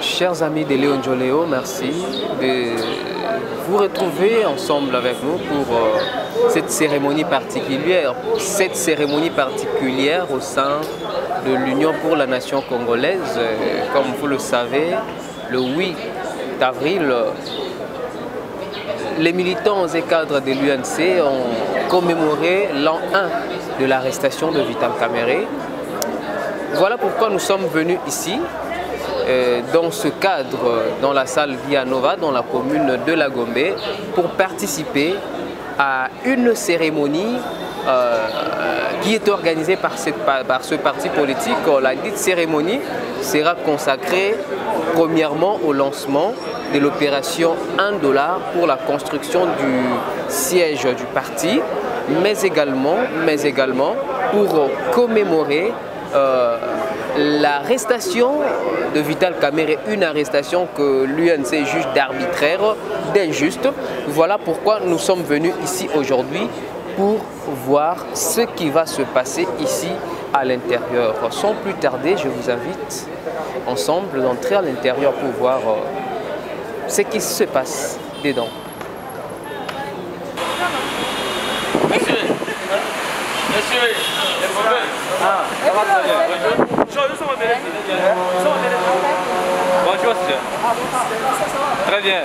Chers amis de Léon Joléo, merci de vous retrouver ensemble avec nous pour cette cérémonie particulière au sein de l'Union pour la nation congolaise. Comme vous le savez, le 8 avril, les militants et cadres de l'UNC ont commémoré l'an 1 de l'arrestation de Vital Kamerhe. Voilà pourquoi nous sommes venus ici, dans ce cadre, dans la salle Villanova, dans la commune de la Gombe, pour participer à une cérémonie qui est organisée par ce parti politique. La dite cérémonie sera consacrée premièrement au lancement de l'opération 1$ pour la construction du siège du parti, mais également pour commémorer l'arrestation de Vital Kamerhe, une arrestation que l'UNC juge d'arbitraire, d'injuste. Voilà pourquoi nous sommes venus ici aujourd'hui pour voir ce qui va se passer ici à l'intérieur. Sans plus tarder, je vous invite ensemble d'entrer à l'intérieur pour voir ce qui se passe dedans. Bonjour. Très bien.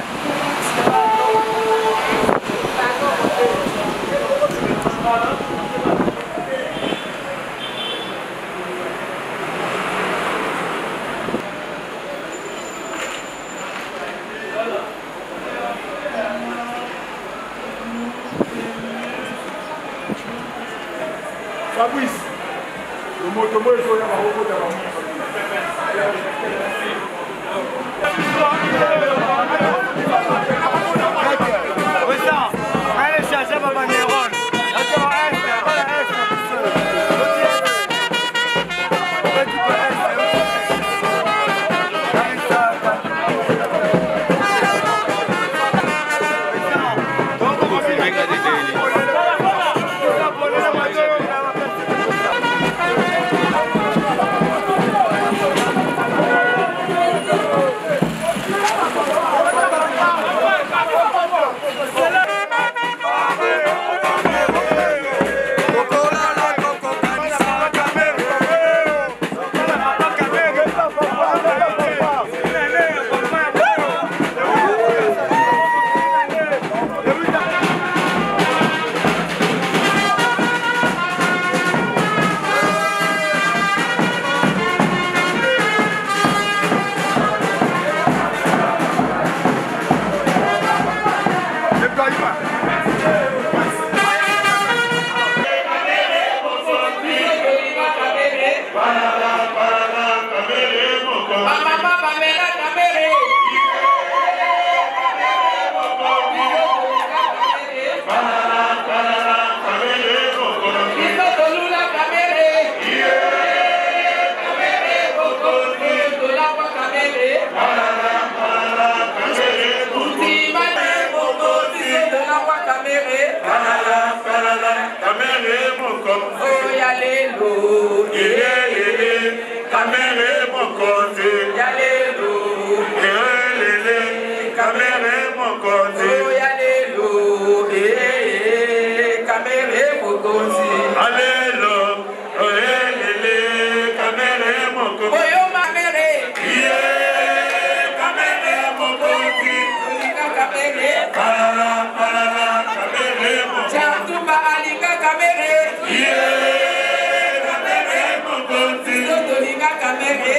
Kamerhe,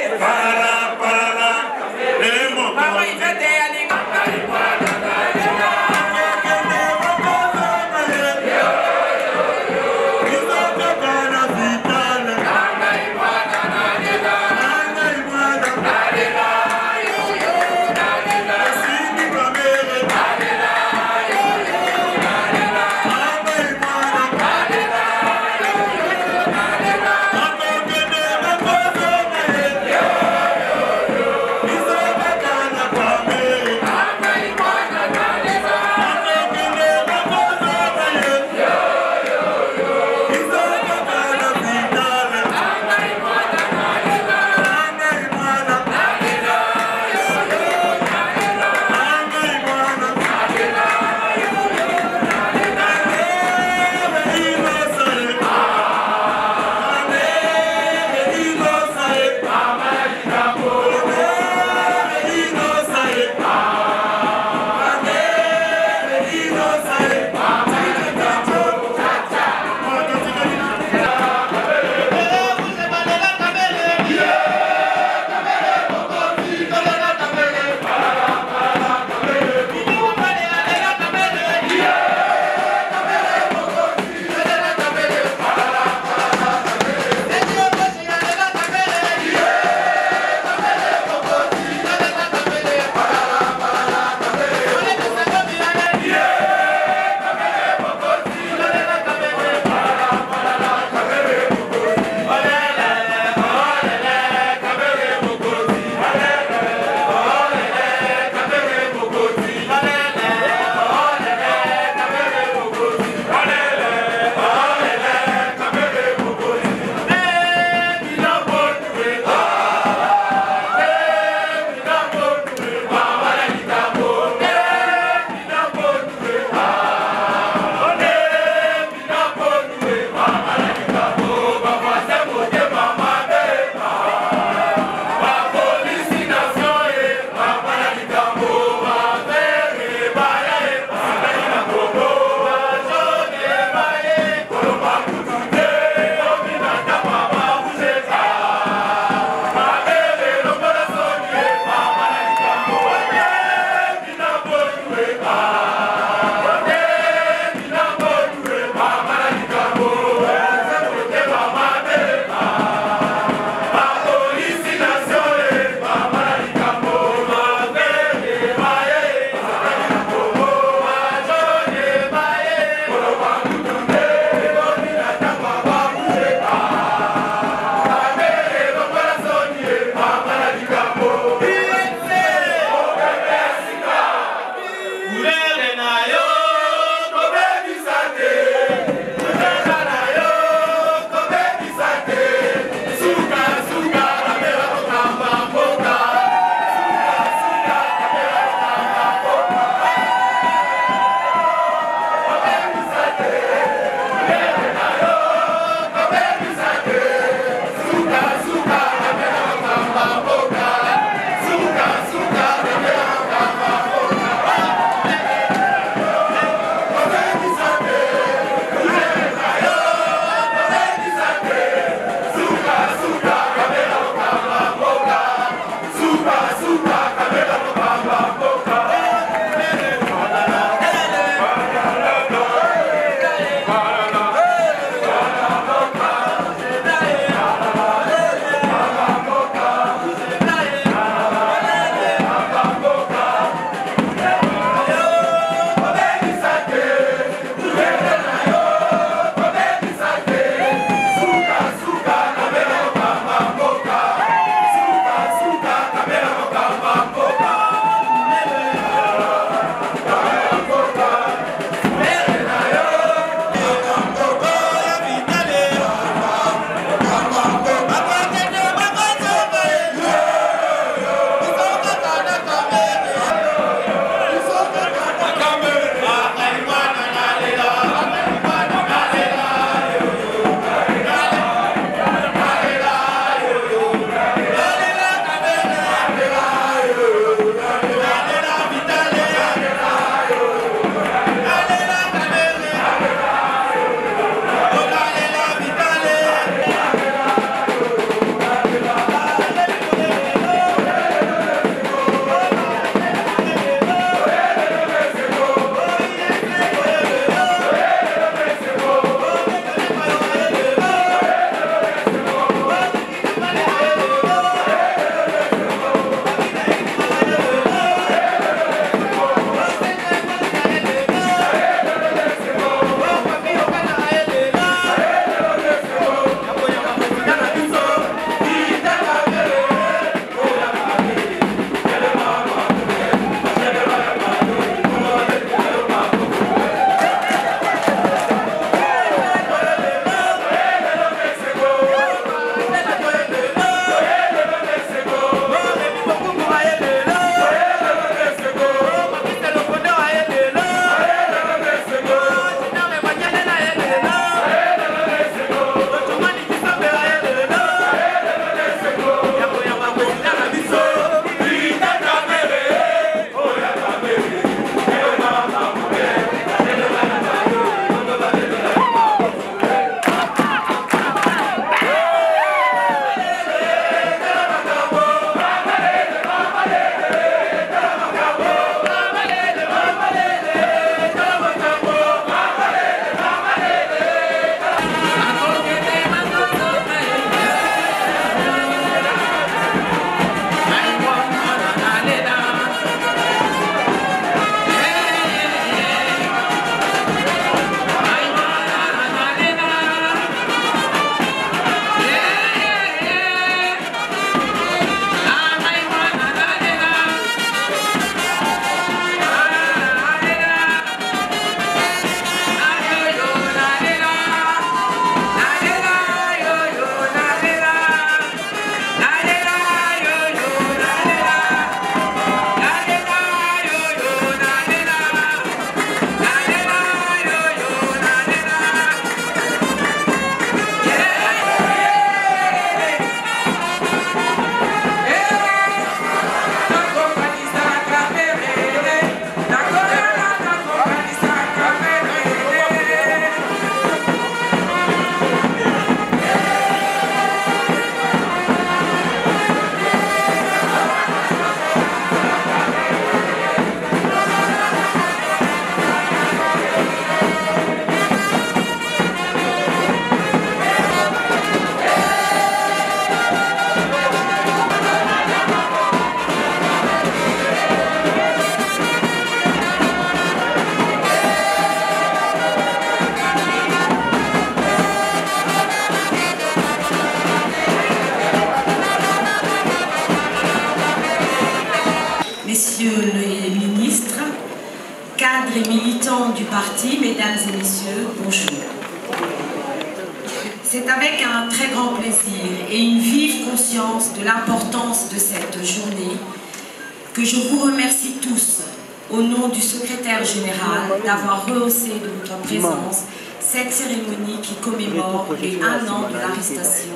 D'avoir rehaussé de votre présence cette cérémonie qui commémore les 1 an de l'arrestation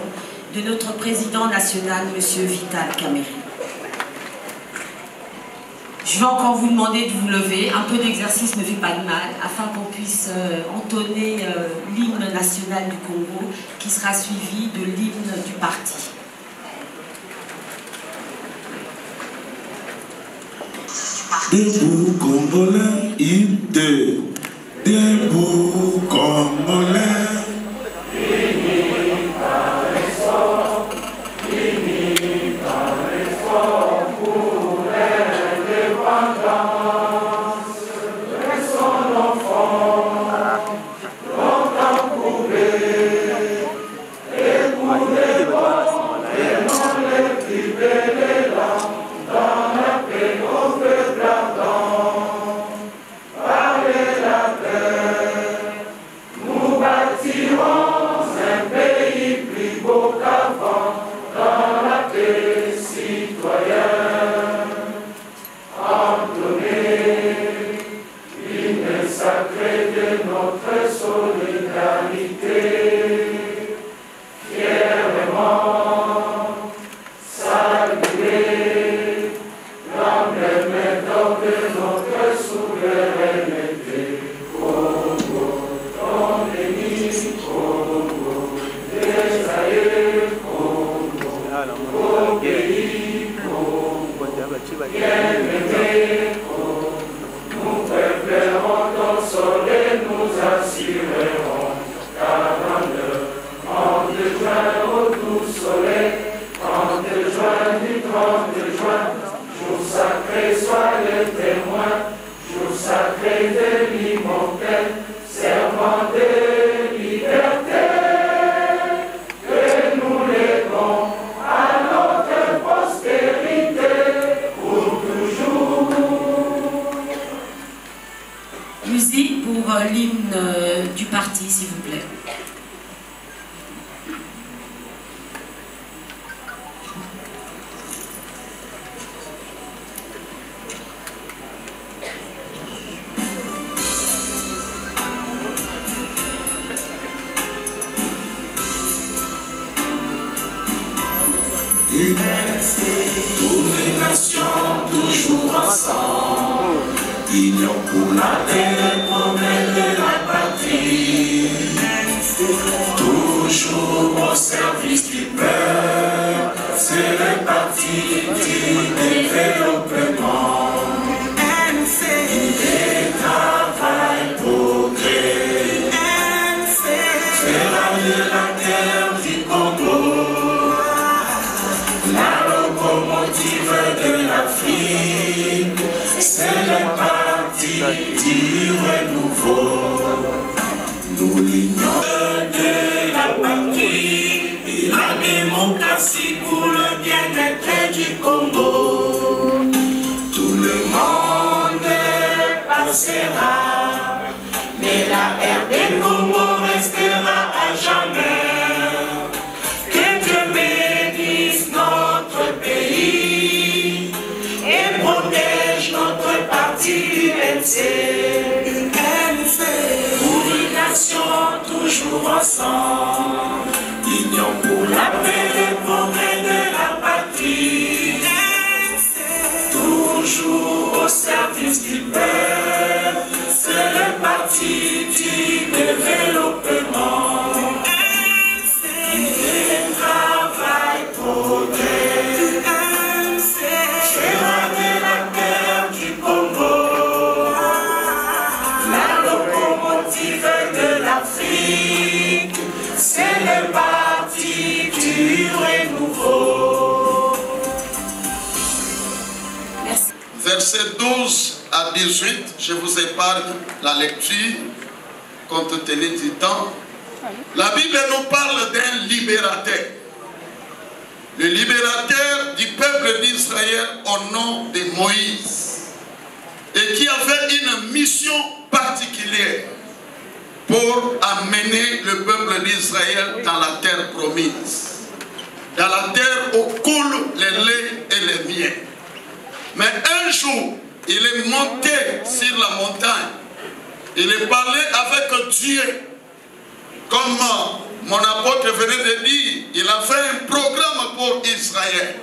de notre président national, M. Vital Kamerhe. Je vais encore vous demander de vous lever. Un peu d'exercice ne fait pas de mal, afin qu'on puisse entonner l'hymne national du Congo, qui sera suivi de l'hymne du parti. Debout Congolais, idée. Debout Congolais. Versets 12 à 18, je vous épargne la lecture, compte tenu du temps. La Bible nous parle d'un libérateur. Le libérateur du peuple d'Israël au nom de Moïse. Et qui avait une mission particulière pour amener le peuple d'Israël dans la terre promise. Dans la terre où coulent les laits et les miel. Mais un jour, il est monté sur la montagne. Il est parlé avec Dieu. Comme mon apôtre venait de dire, il a fait un programme pour Israël.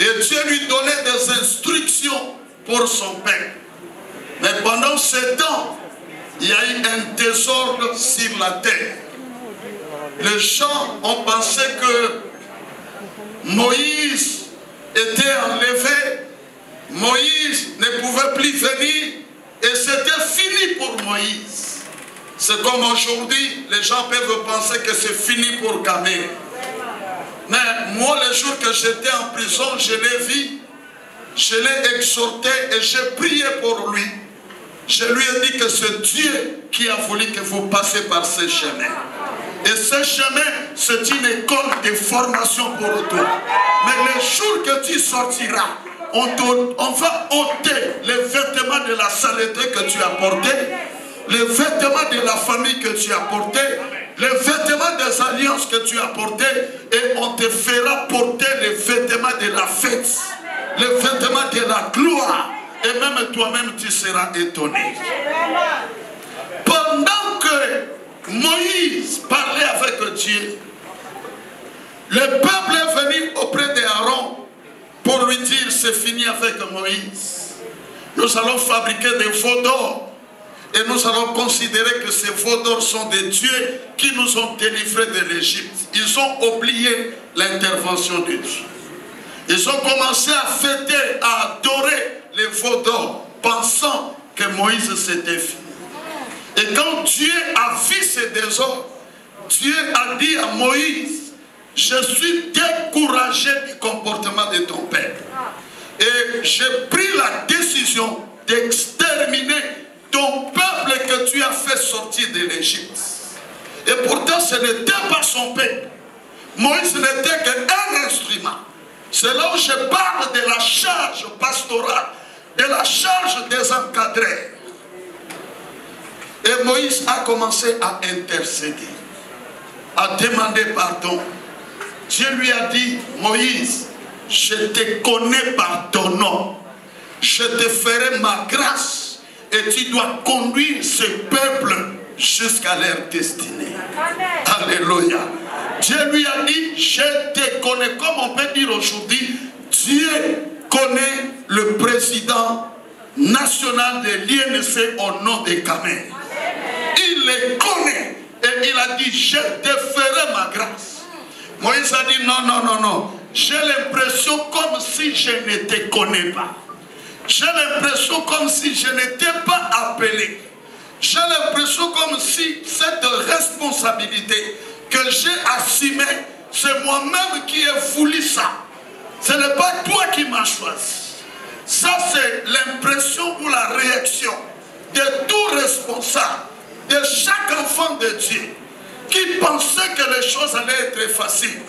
Et Dieu lui donnait des instructions pour son peuple. Mais pendant ce temps, il y a eu un désordre sur la terre. Les gens ont pensé que Moïse était enlevé. Moïse juges ne pouvaient plus venir et c'était fini pour Moïse. C'est comme aujourd'hui, les gens peuvent penser que c'est fini pour Kamerhe. Mais moi, le jour que j'étais en prison, je l'ai vu, je l'ai exhorté et j'ai prié pour lui. Je lui ai dit que c'est Dieu qui a voulu que vous passiez par ce chemin. Et ce chemin, c'est une école de formation pour toi. Mais le jour que tu sortiras, on va ôter les vêtements de la saleté que tu as portés, les vêtements de la famille que tu as portés, les vêtements des alliances que tu as portées, et on te fera porter les vêtements de la fête, les vêtements de la gloire. Et même toi-même, tu seras étonné. Pendant que Moïse parlait avec Dieu, le peuple est venu auprès d'Aaron pour lui dire, c'est fini avec Moïse. Nous allons fabriquer des veaux d'or et nous allons considérer que ces veaux d'or sont des dieux qui nous ont délivrés de l'Égypte. Ils ont oublié l'intervention de Dieu. Ils ont commencé à fêter, à adorer les veaux d'or, pensant que Moïse s'était fini. Et quand Dieu a vu ces désordres, Dieu a dit à Moïse, je suis découragé du comportement de ton père. Et j'ai pris la décision d'exterminer ton peuple que tu as fait sortir de l'Égypte. Et pourtant, ce n'était pas son peuple. Moïse n'était qu'un instrument. C'est là où je parle de la charge pastorale, de la charge des encadrés. Et Moïse a commencé à intercéder, à demander pardon. Dieu lui a dit, Moïse, je te connais par ton nom. Je te ferai ma grâce et tu dois conduire ce peuple jusqu'à leur destinée. Amen. Alléluia. Dieu lui a dit, je te connais. Comme on peut dire aujourd'hui, Dieu connaît le président national de l'UNC au nom de Kamerhe. Il les connaît. Et il a dit, je te ferai ma grâce. Moïse a dit, non, non, non, non. J'ai l'impression comme si je ne te connais pas. J'ai l'impression comme si je n'étais pas appelé. J'ai l'impression comme si cette responsabilité que j'ai assumé, c'est moi-même qui ai voulu ça. Ce n'est pas toi qui m'as choisi. Ça, c'est l'impression ou la réaction de tout responsable, de chaque enfant de Dieu, qui pensait que les choses allaient être faciles.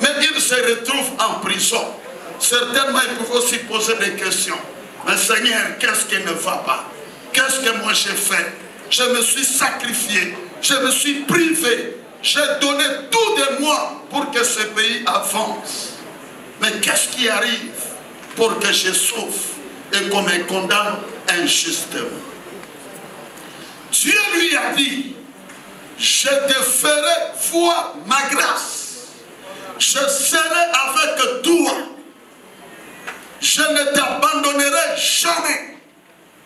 Mais ils se retrouvent en prison. Certainement, ils peuvent aussi poser des questions. Mais Seigneur, qu'est-ce qui ne va pas? Qu'est-ce que moi j'ai fait? Je me suis sacrifié. Je me suis privé. J'ai donné tout de moi pour que ce pays avance. Mais qu'est-ce qui arrive pour que je souffre et qu'on me condamne injustement? Dieu lui a dit, je te ferai voir ma grâce. Je serai avec toi. Je ne t'abandonnerai jamais.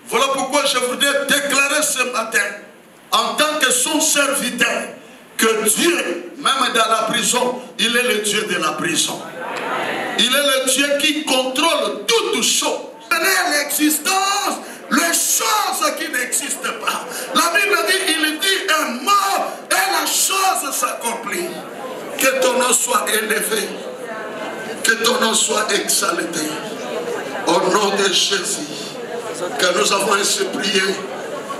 Voilà pourquoi je voudrais déclarer ce matin, en tant que son serviteur, que Dieu, même dans la prison, il est le Dieu de la prison. Il est le Dieu qui contrôle toutes choses. Tenez l'existence, les choses qui n'existent pas. La Bible dit, il dit un mot et la chose s'accomplit. Que ton nom soit élevé. Que ton nom soit exalté. Au nom de Jésus, que nous avons ainsi prié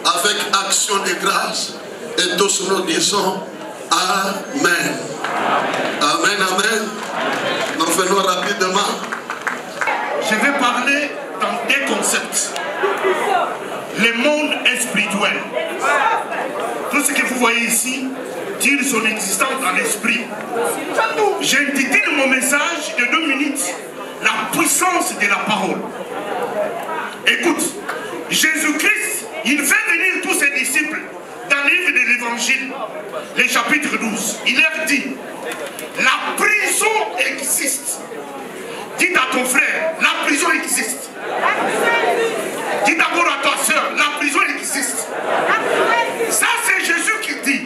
avec action de grâce. Et tous nous disons, Amen. Amen, amen. Nous venons rapidement. Je vais parler dans deux concepts. Le monde est spirituel. Tout ce que vous voyez ici tire son existence dans l'esprit. J'intitule mon message de 2 minutes, la puissance de la parole. Écoute, Jésus-Christ, il fait venir tous ses disciples. Dans le livre de l'évangile, le chapitre 12, il leur dit, la prison existe. Dites à ton frère, la prison existe. Dites d'abord à ta soeur, la prison existe. Ça c'est Jésus qui dit.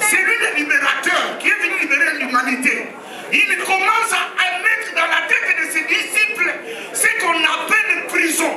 C'est lui le libérateur qui est venu libérer l'humanité. Il commence à mettre dans la tête de ses disciples ce qu'on appelle prison.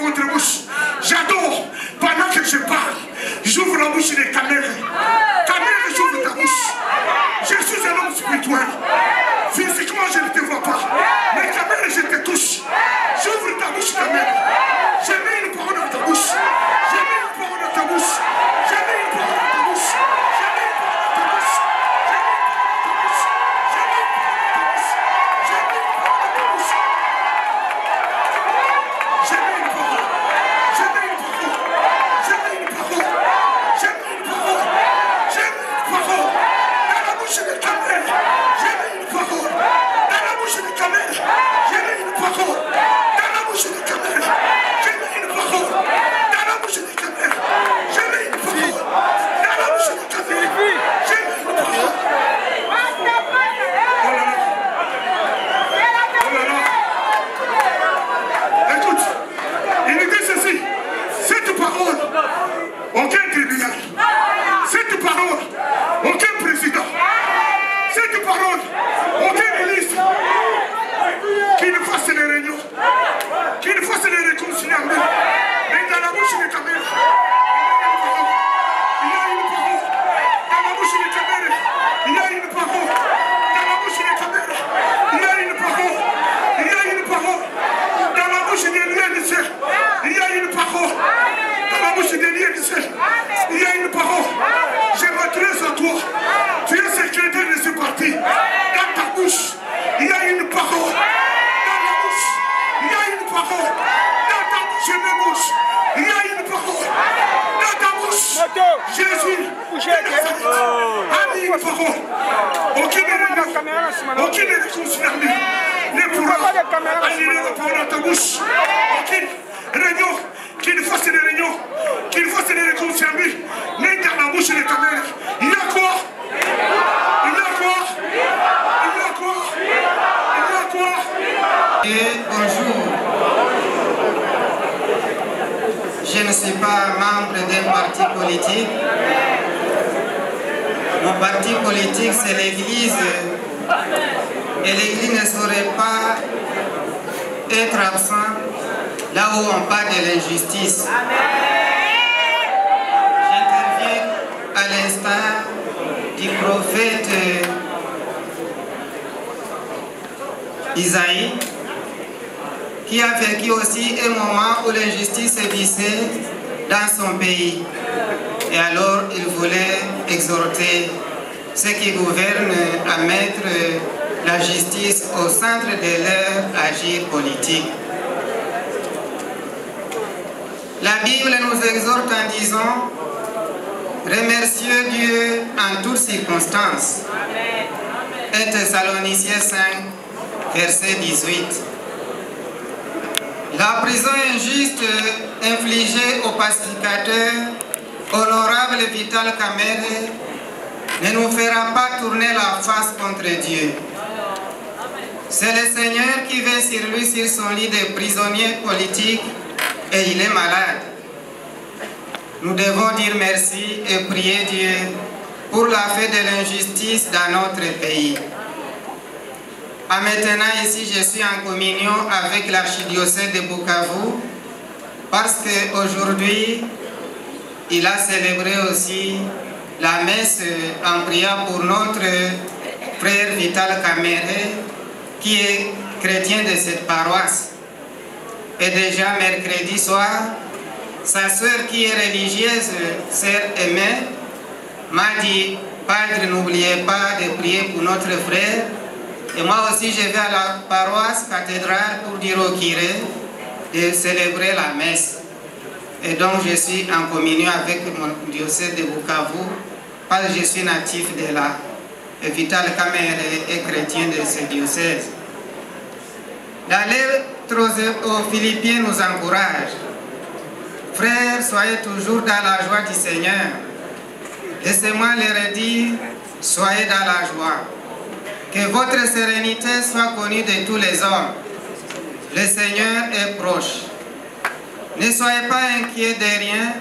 votre bouche. J'adore. Pendant que je parle, j'ouvre la bouche de Kamerhe. Kamerhe, j'ouvre ta bouche. Je suis un homme spirituel. Physiquement, je ne te vois pas. Mais Kamerhe, je te touche. J'ouvre ta bouche, Kamerhe. Je mets une parole dans ta bouche. Je mets une parole dans ta bouche. Je mets une parole dans ta bouche. Je mets une parole dans ta bouche. Vital Kamerhe ne nous fera pas tourner la face contre Dieu. C'est le Seigneur qui veille sur lui, sur son lit de prisonnier politique, et il est malade. Nous devons dire merci et prier Dieu pour la fin de l'injustice dans notre pays. À maintenant, ici, je suis en communion avec l'archidiocèse de Bukavu parce qu'aujourd'hui, il a célébré aussi la messe en priant pour notre frère Vital Kamerhe, qui est chrétien de cette paroisse. Et déjà mercredi soir, sa sœur qui est religieuse, sœur Aimé, m'a dit « Padre, n'oubliez pas de prier pour notre frère. » Et moi aussi, je vais à la paroisse cathédrale pour dire au curé de célébrer la messe. Et donc je suis en communion avec mon diocèse de Bukavu parce que je suis natif de là. Et Vital Kamerhe est chrétien de ce diocèse. La lettre aux Philippiens nous encourage. Frères, soyez toujours dans la joie du Seigneur. Laissez-moi le redire, soyez dans la joie. Que votre sérénité soit connue de tous les hommes. Le Seigneur est proche. Ne soyez pas inquiets de rien,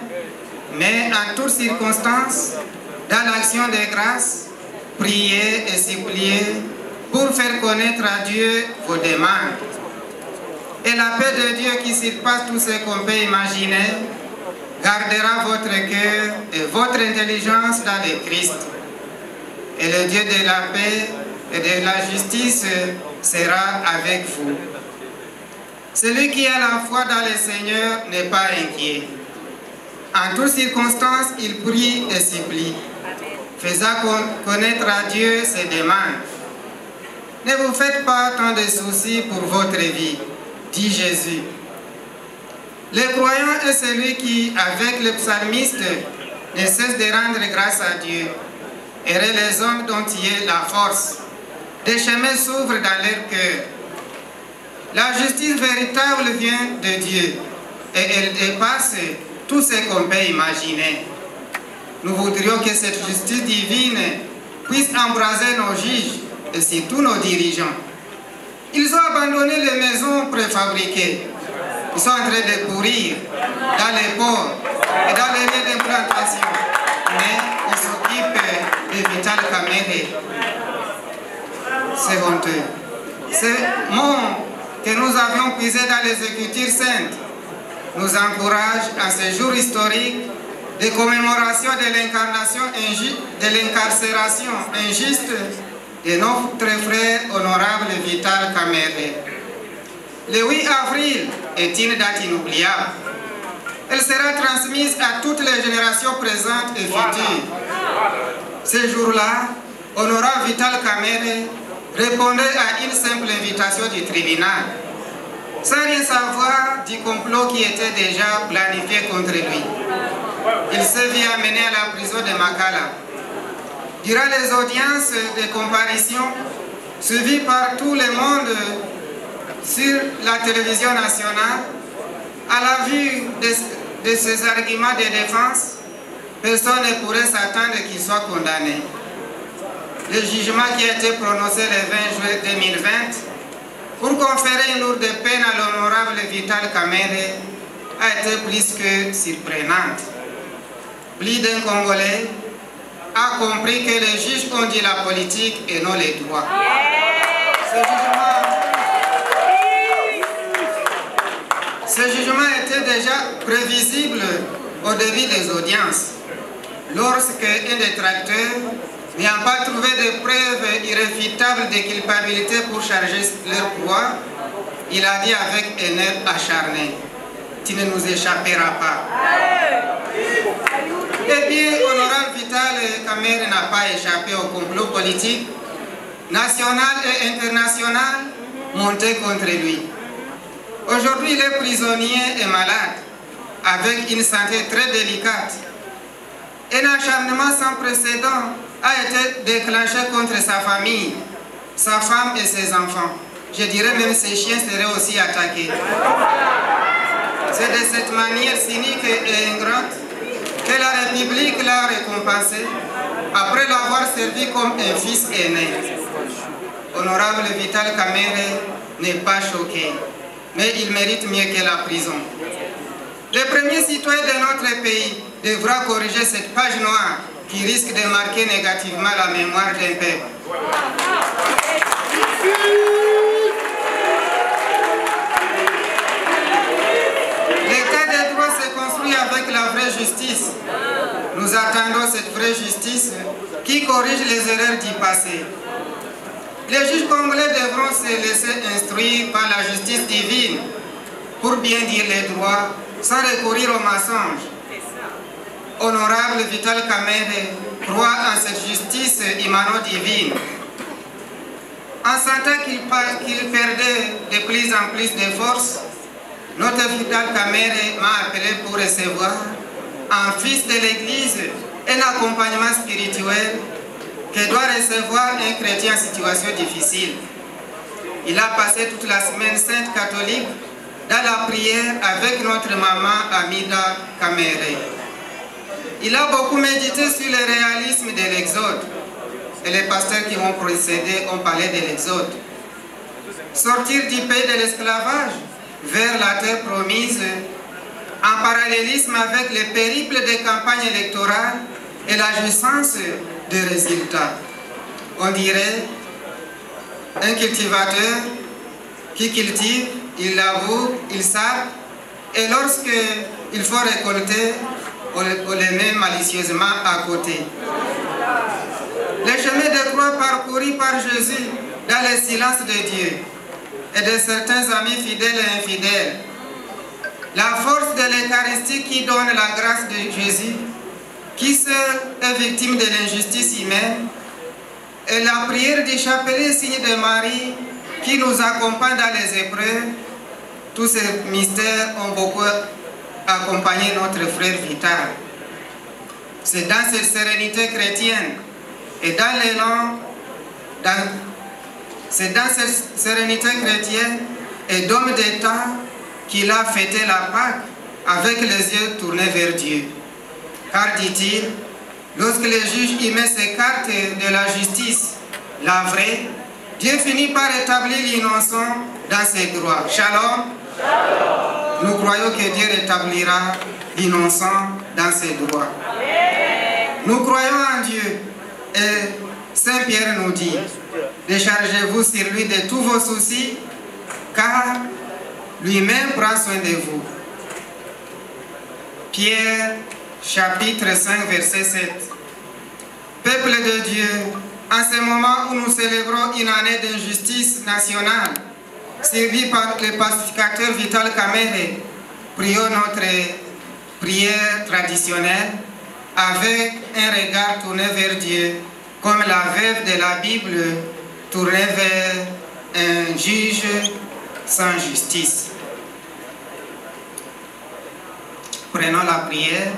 mais en toutes circonstances, dans l'action de grâce, priez et suppliez pour faire connaître à Dieu vos demandes. et la paix de Dieu qui surpasse tout ce qu'on peut imaginer gardera votre cœur et votre intelligence dans le Christ. Et le Dieu de la paix et de la justice sera avec vous. Celui qui a la foi dans le Seigneur n'est pas inquiet. En toutes circonstances, il prie et supplie, faisant connaître à Dieu ses demandes. Ne vous faites pas tant de soucis pour votre vie, dit Jésus. Le croyant est celui qui, avec le psalmiste, ne cesse de rendre grâce à Dieu. Errez les hommes dont il est la force. Des chemins s'ouvrent dans leur cœur. La justice véritable vient de Dieu et elle dépasse tout ce qu'on peut imaginer. Nous voudrions que cette justice divine puisse embraser nos juges et surtout nos dirigeants. Ils ont abandonné les maisons préfabriquées. Ils sont en train de courir dans les ports et dans les lieux d'implantation. Mais ils s'occupent de Vital Kamerhe. C'est honteux. C'est mon... que nous avions puisé dans les Écritures saintes, nous encourage à ce jour historique de commémoration de l'incarcération injuste de notre frère honorable Vital Kamerhe. Le 8 avril est une date inoubliable. Elle sera transmise à toutes les générations présentes et futures. Ce jour-là, honorable Vital Kamerhe répondait à une simple invitation du tribunal, sans rien savoir du complot qui était déjà planifié contre lui. Il se vit amené à la prison de Makala. Durant les audiences de comparution, suivies par tout le monde sur la télévision nationale, à la vue de ses arguments de défense, personne ne pourrait s'attendre qu'il soit condamné. Le jugement qui a été prononcé le 20 juillet 2020 pour conférer une lourde peine à l'honorable Vital Kamerhe a été plus que surprenante. Plus d'un Congolais a compris que les juges conduisent la politique et non les droits. Ce jugement était déjà prévisible au début des audiences, lorsque un détracteur n'ayant pas trouvé de preuves irréfutables de culpabilité pour charger leur proie, il a dit avec un air acharné, « Tu ne nous échapperas pas. » Eh bien, honorable Vital Kamerhe n'a pas échappé au complot politique, national et international, monté contre lui. Aujourd'hui, il est prisonnier et malade, avec une santé très délicate. Un acharnement sans précédent a été déclenché contre sa famille, sa femme et ses enfants. Je dirais même ses chiens seraient aussi attaqués. C'est de cette manière cynique et ingrate que la République l'a récompensé après l'avoir servi comme un fils aîné. Honorable Vital Kamerhe n'est pas choqué, mais il mérite mieux que la prison. Le premier citoyen de notre pays devra corriger cette page noire qui risque de marquer négativement la mémoire d'un peuple. L'état des droits se construit avec la vraie justice. Nous attendons cette vraie justice qui corrige les erreurs du passé. Les juges congolais devront se laisser instruire par la justice divine pour bien dire les droits sans recourir aux mensonges. Honorable Vital Kamerhe croit en cette justice immanente divine. En sentant qu'il perdait de plus en plus de force, notre Vital Kamerhe m'a appelé pour recevoir un fils de l'Église un accompagnement spirituel que doit recevoir un chrétien en situation difficile. Il a passé toute la semaine sainte catholique dans la prière avec notre maman Amida Kamerhe. Il a beaucoup médité sur le réalisme de l'Exode et les pasteurs qui ont précédé ont parlé de l'Exode. Sortir du pays de l'esclavage vers la terre promise en parallélisme avec le périple des campagnes électorales et la jouissance des résultats. On dirait un cultivateur qui cultive ils l'avouent, ils savent, et lorsqu'il faut récolter, on les met malicieusement à côté. Le chemin de croix parcouru par Jésus dans le silence de Dieu et de certains amis fidèles et infidèles, la force de l'Eucharistie qui donne la grâce de Jésus, qui seul est victime de l'injustice humaine, et la prière du chapelet signe de Marie qui nous accompagne dans les épreuves, tous ces mystères ont beaucoup accompagné notre frère Vital. C'est dans cette sérénité chrétienne et dans l'élan, c'est dans cette sérénité chrétienne et d'homme d'État qu'il a fêté la Pâque avec les yeux tournés vers Dieu. Car, dit-il, lorsque les juges humains s'écartent de la justice, la vraie, Dieu finit par rétablir l'innocent dans ses droits. Shalom. Shalom. Nous croyons que Dieu rétablira l'innocent dans ses droits. Amen. Nous croyons en Dieu. Et Saint Pierre nous dit, déchargez-vous sur lui de tous vos soucis, car lui-même prend soin de vous. Pierre, chapitre 5, verset 7. Peuple de Dieu, en ce moment où nous célébrons une année d'injustice nationale, servie par le pacificateur Vital Kamerhe, prions notre prière traditionnelle avec un regard tourné vers Dieu, comme la veuve de la Bible tournée vers un juge sans justice. Prenons la prière.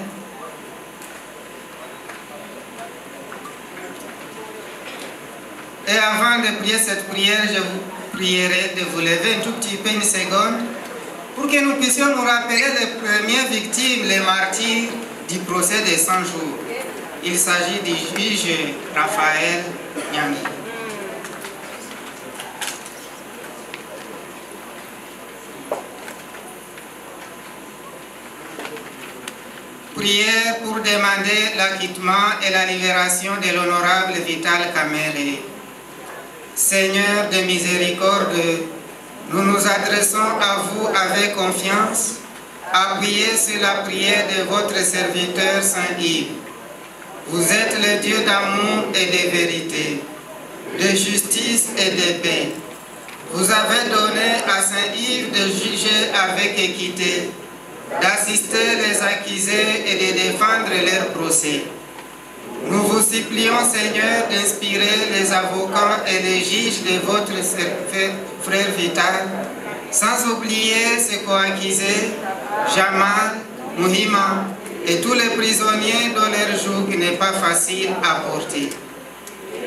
Et avant de prier cette prière, je vous prierai de vous lever un tout petit peu, une seconde, pour que nous puissions nous rappeler les premières victimes, les martyrs du procès des 100 jours. Il s'agit du juge Raphaël Niani. Prière pour demander l'acquittement et la libération de l'honorable Vital Kamerhe. Seigneur de miséricorde, nous nous adressons à vous avec confiance, appuyés sur la prière de votre serviteur Saint-Yves. Vous êtes le Dieu d'amour et de vérité, de justice et de paix. Vous avez donné à Saint-Yves de juger avec équité, d'assister les accusés et de défendre leur procès. Nous vous supplions, Seigneur, d'inspirer les avocats et les juges de votre frère Vital, sans oublier ses coaccusés, Jamal, Mouhima et tous les prisonniers dont leur joug n'est pas facile à porter.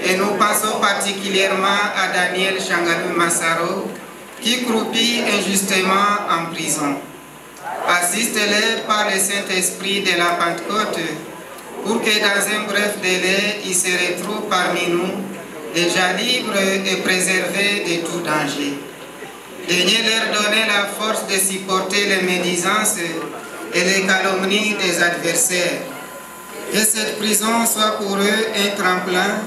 Et nous pensons particulièrement à Daniel Shangalu Massaro, qui croupit injustement en prison. Assiste-les par le Saint-Esprit de la Pentecôte, pour que dans un bref délai, il se retrouve parmi nous, déjà libre et préservé de tout danger. Daignez leur donner la force de supporter les médisances et les calomnies des adversaires. Que cette prison soit pour eux un tremplin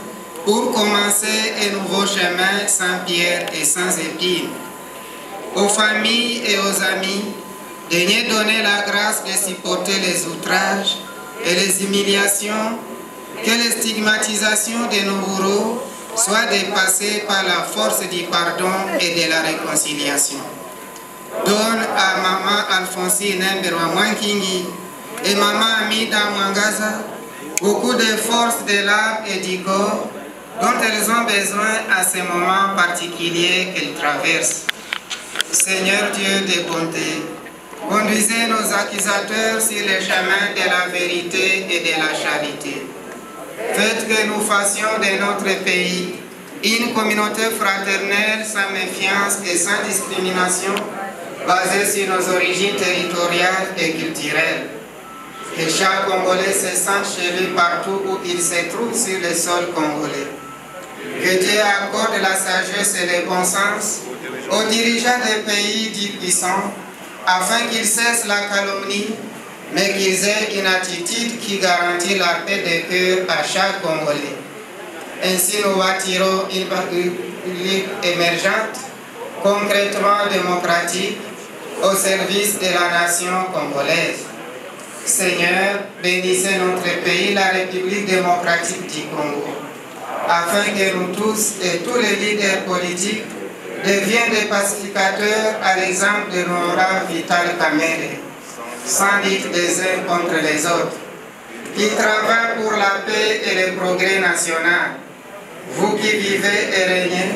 pour commencer un nouveau chemin sans pierre et sans épine. Aux familles et aux amis, daignez donner la grâce de supporter les outrages et les humiliations, que les stigmatisations de nos bourreaux soient dépassées par la force du pardon et de la réconciliation. Donne à maman Alphonsine Mberwa Mwankingi et maman Amida Mwangaza beaucoup de force de l'âme et du corps dont elles ont besoin à ce moment particulier qu'elles traversent. Seigneur Dieu de bonté, conduisez nos accusateurs sur les chemins de la vérité et de la charité. Faites que nous fassions de notre pays une communauté fraternelle sans méfiance et sans discrimination, basée sur nos origines territoriales et culturelles. Que chaque Congolais se sente chez lui partout où il se trouve sur le sol congolais. Que Dieu accorde la sagesse et le bon sens aux dirigeants des pays dits puissants, afin qu'ils cessent la calomnie, mais qu'ils aient une attitude qui garantit la paix de cœur à chaque Congolais. Ainsi, nous bâtirons une République émergente concrètement démocratique au service de la nation congolaise. Seigneur, bénissez notre pays, la République démocratique du Congo, afin que nous tous et tous les leaders politiques deviennent des pacificateurs à l'exemple de l'honorable Vital Kamerhe, sans doute des uns contre les autres, qui travaille pour la paix et le progrès national, vous qui vivez et régnez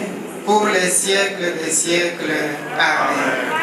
pour les siècles des siècles. Amen.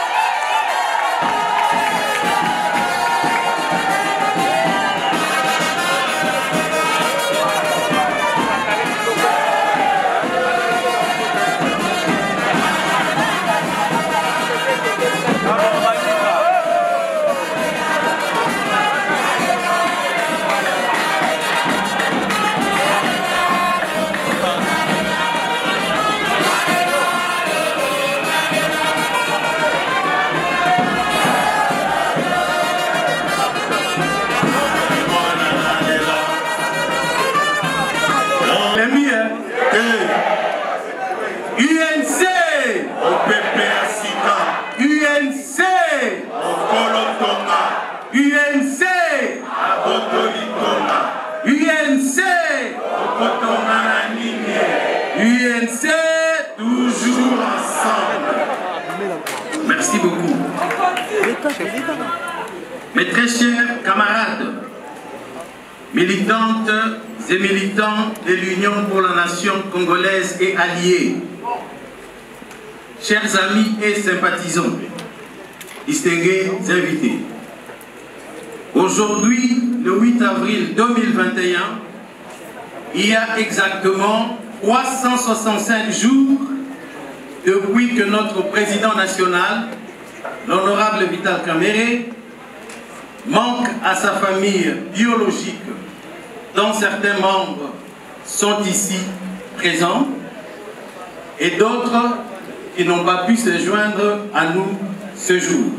UNC, toujours ensemble. Merci beaucoup. Mes très chers camarades, militantes et militants de l'Union pour la nation congolaise et alliés, chers amis et sympathisants, distingués invités, aujourd'hui, le 8 avril 2021, il y a exactement 365 jours depuis que notre président national, l'honorable Vital Kamerhe, manque à sa famille biologique, dont certains membres sont ici présents et d'autres qui n'ont pas pu se joindre à nous ce jour.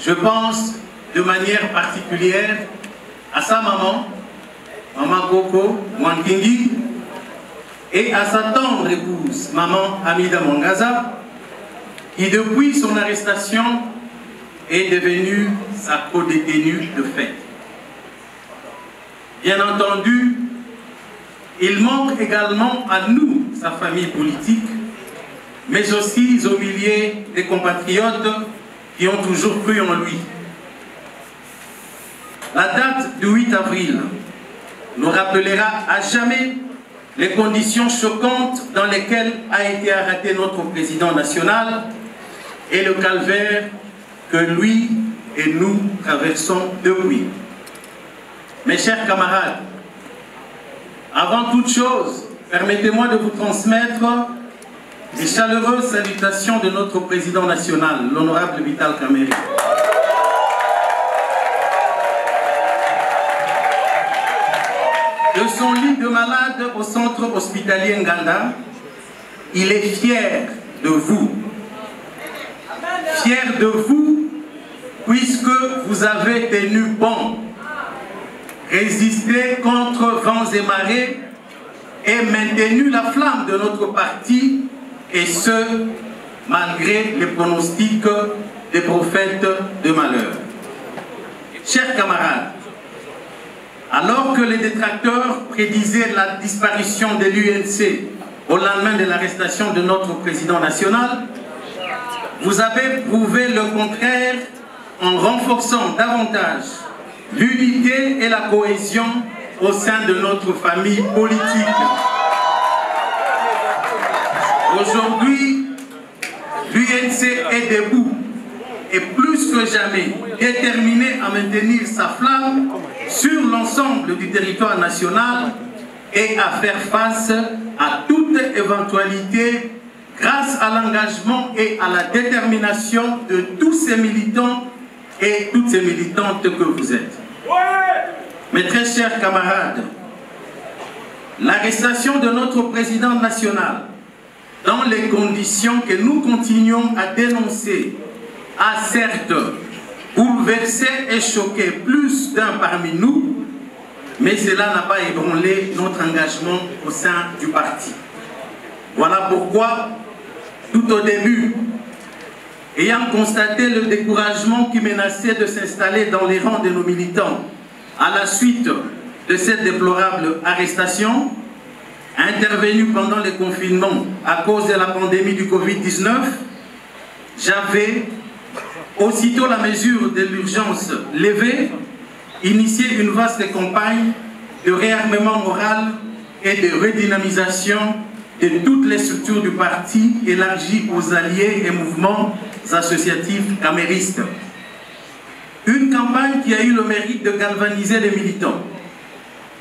Je pense de manière particulière à sa maman, maman Goko Mwankindi, et à sa tendre épouse, maman Amida Mwangaza, qui depuis son arrestation est devenue sa co-détenue de fait. Bien entendu, il manque également à nous, sa famille politique, mais aussi aux milliers de compatriotes qui ont toujours cru en lui. La date du 8 avril nous rappellera à jamais les conditions choquantes dans lesquelles a été arrêté notre président national et le calvaire que lui et nous traversons depuis. Mes chers camarades, avant toute chose, permettez-moi de vous transmettre les chaleureuses salutations de notre président national, l'honorable Vital Kamerhe. De son lit de malade au centre hospitalier Nganda, il est fier de vous. Fier de vous, puisque vous avez tenu bon, résisté contre vents et marées et maintenu la flamme de notre parti, et ce, malgré les pronostics des prophètes de malheur. Chers camarades, alors que les détracteurs prédisaient la disparition de l'UNC au lendemain de l'arrestation de notre président national, vous avez prouvé le contraire en renforçant davantage l'unité et la cohésion au sein de notre famille politique. Aujourd'hui, l'UNC est debout et plus que jamais déterminée à maintenir sa flamme sur l'ensemble du territoire national et à faire face à toute éventualité grâce à l'engagement et à la détermination de tous ces militants et toutes ces militantes que vous êtes. Mes très chers camarades, l'arrestation de notre président national dans les conditions que nous continuons à dénoncer a certes bouleversé et choqué plus d'un parmi nous, mais cela n'a pas ébranlé notre engagement au sein du parti. Voilà pourquoi tout au début, ayant constaté le découragement qui menaçait de s'installer dans les rangs de nos militants à la suite de cette déplorable arrestation, intervenue pendant le confinement à cause de la pandémie du Covid-19, j'avais, aussitôt la mesure de l'urgence levée, initié une vaste campagne de réarmement moral et de redynamisation de toutes les structures du parti élargies aux alliés et mouvements associatifs caméristes. Une campagne qui a eu le mérite de galvaniser les militants,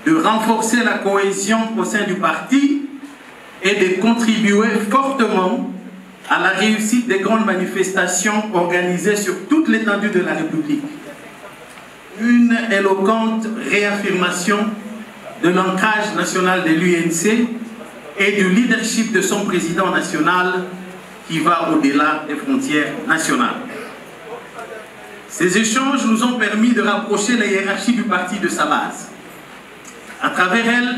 de renforcer la cohésion au sein du parti et de contribuer fortement à la réussite des grandes manifestations organisées sur toute l'étendue de la République. Une éloquente réaffirmation de l'ancrage national de l'UNC et du leadership de son président national qui va au-delà des frontières nationales. Ces échanges nous ont permis de rapprocher la hiérarchie du parti de sa base. À travers elle,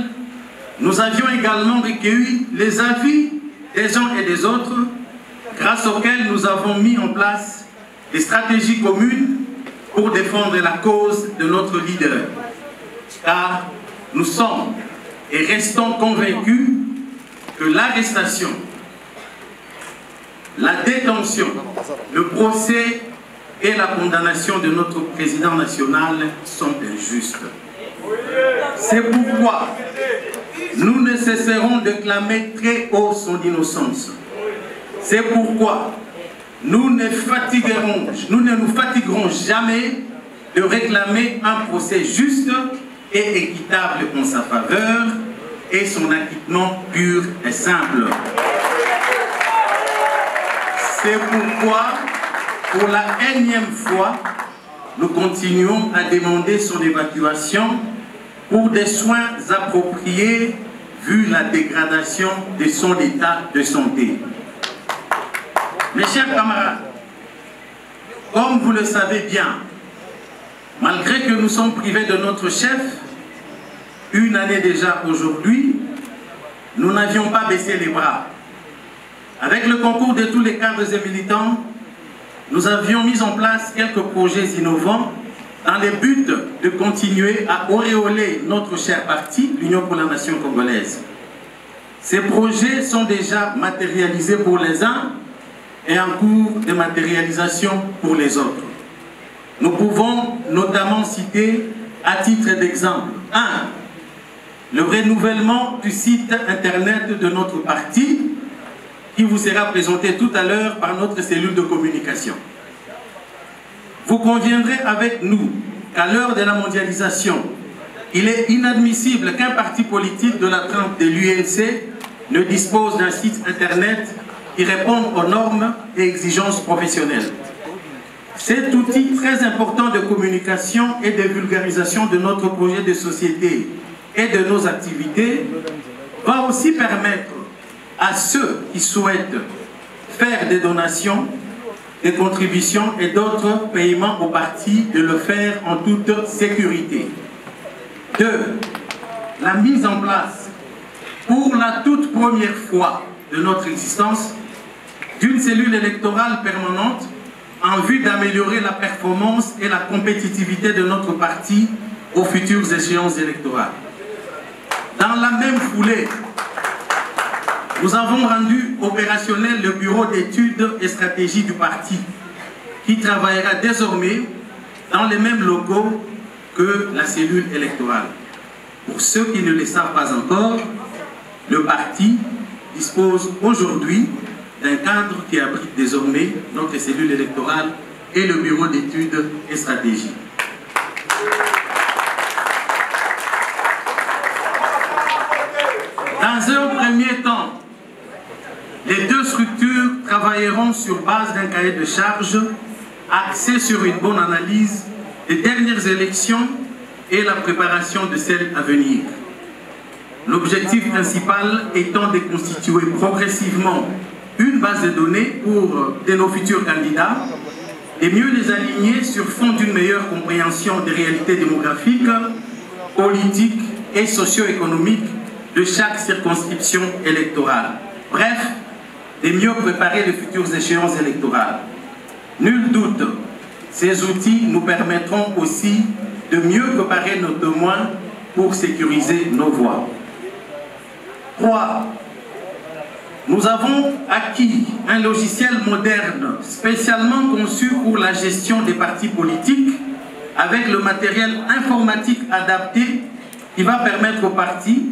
nous avions également recueilli les avis des uns et des autres, grâce auxquels nous avons mis en place des stratégies communes pour défendre la cause de notre leader. Car nous sommes et restons convaincus que l'arrestation, la détention, le procès et la condamnation de notre président national sont injustes. C'est pourquoi nous ne cesserons de clamer très haut son innocence. C'est pourquoi nous ne nous fatiguerons jamais de réclamer un procès juste et équitable en sa faveur et son acquittement pur et simple. C'est pourquoi, pour la énième fois, nous continuons à demander son évacuation pour des soins appropriés vu la dégradation de son état de santé. Mes chers camarades, comme vous le savez bien, malgré que nous sommes privés de notre chef, une année déjà aujourd'hui, nous n'avions pas baissé les bras. Avec le concours de tous les cadres et militants, nous avions mis en place quelques projets innovants dans le but de continuer à auréoler notre cher parti, l'Union pour la nation congolaise. Ces projets sont déjà matérialisés pour les uns, et en cours de matérialisation pour les autres. Nous pouvons notamment citer, à titre d'exemple, 1. Le renouvellement du site internet de notre parti, qui vous sera présenté tout à l'heure par notre cellule de communication. Vous conviendrez avec nous qu'à l'heure de la mondialisation, il est inadmissible qu'un parti politique de la trempe de l'UNC ne dispose d'un site internet qui répondent aux normes et exigences professionnelles. Cet outil très important de communication et de vulgarisation de notre projet de société et de nos activités va aussi permettre à ceux qui souhaitent faire des donations, des contributions et d'autres paiements au parti de le faire en toute sécurité. 2. La mise en place, pour la toute première fois de notre existence, d'une cellule électorale permanente en vue d'améliorer la performance et la compétitivité de notre parti aux futures échéances électorales. Dans la même foulée, nous avons rendu opérationnel le bureau d'études et stratégies du parti, qui travaillera désormais dans les mêmes locaux que la cellule électorale. Pour ceux qui ne le savent pas encore, le parti dispose aujourd'hui d'un cadre qui abrite désormais notre cellule électorale et le bureau d'études et stratégies. Dans un premier temps, les deux structures travailleront sur base d'un cahier de charges axé sur une bonne analyse des dernières élections et la préparation de celles à venir. L'objectif principal étant de constituer progressivement une base de données pour nos futurs candidats et mieux les aligner sur fond d'une meilleure compréhension des réalités démographiques, politiques et socio-économiques de chaque circonscription électorale. Bref, et mieux préparer les futures échéances électorales. Nul doute, ces outils nous permettront aussi de mieux préparer nos témoins pour sécuriser nos voies. 3. Nous avons acquis un logiciel moderne spécialement conçu pour la gestion des partis politiques avec le matériel informatique adapté qui va permettre aux partis,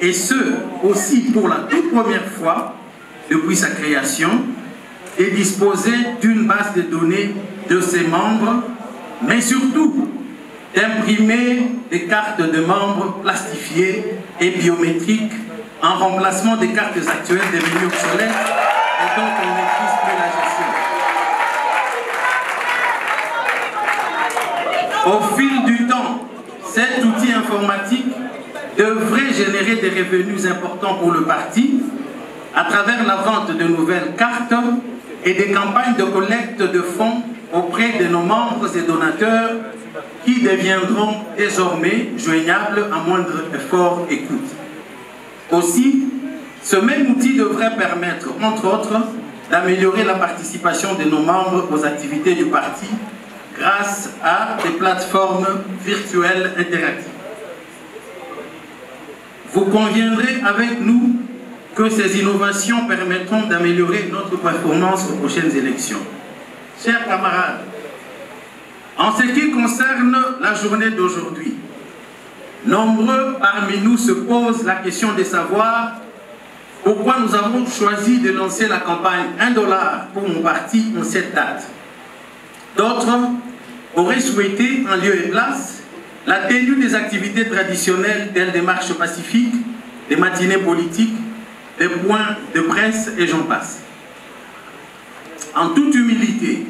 et ce aussi pour la toute première fois depuis sa création, de disposer d'une base de données de ses membres, mais surtout d'imprimer des cartes de membres plastifiées et biométriques en remplacement des cartes actuelles devenues obsolètes et dont on maîtrise plus la gestion. Au fil du temps, cet outil informatique devrait générer des revenus importants pour le parti à travers la vente de nouvelles cartes et des campagnes de collecte de fonds auprès de nos membres et donateurs qui deviendront désormais joignables à moindre effort et coût. Aussi, ce même outil devrait permettre, entre autres, d'améliorer la participation de nos membres aux activités du parti grâce à des plateformes virtuelles interactives. Vous conviendrez avec nous que ces innovations permettront d'améliorer notre performance aux prochaines élections. Chers camarades, en ce qui concerne la journée d'aujourd'hui, nombreux parmi nous se posent la question de savoir pourquoi nous avons choisi de lancer la campagne $1 pour mon parti en cette date. D'autres auraient souhaité en lieu et place la tenue des activités traditionnelles telles des marches pacifiques, des matinées politiques, des points de presse et j'en passe. En toute humilité,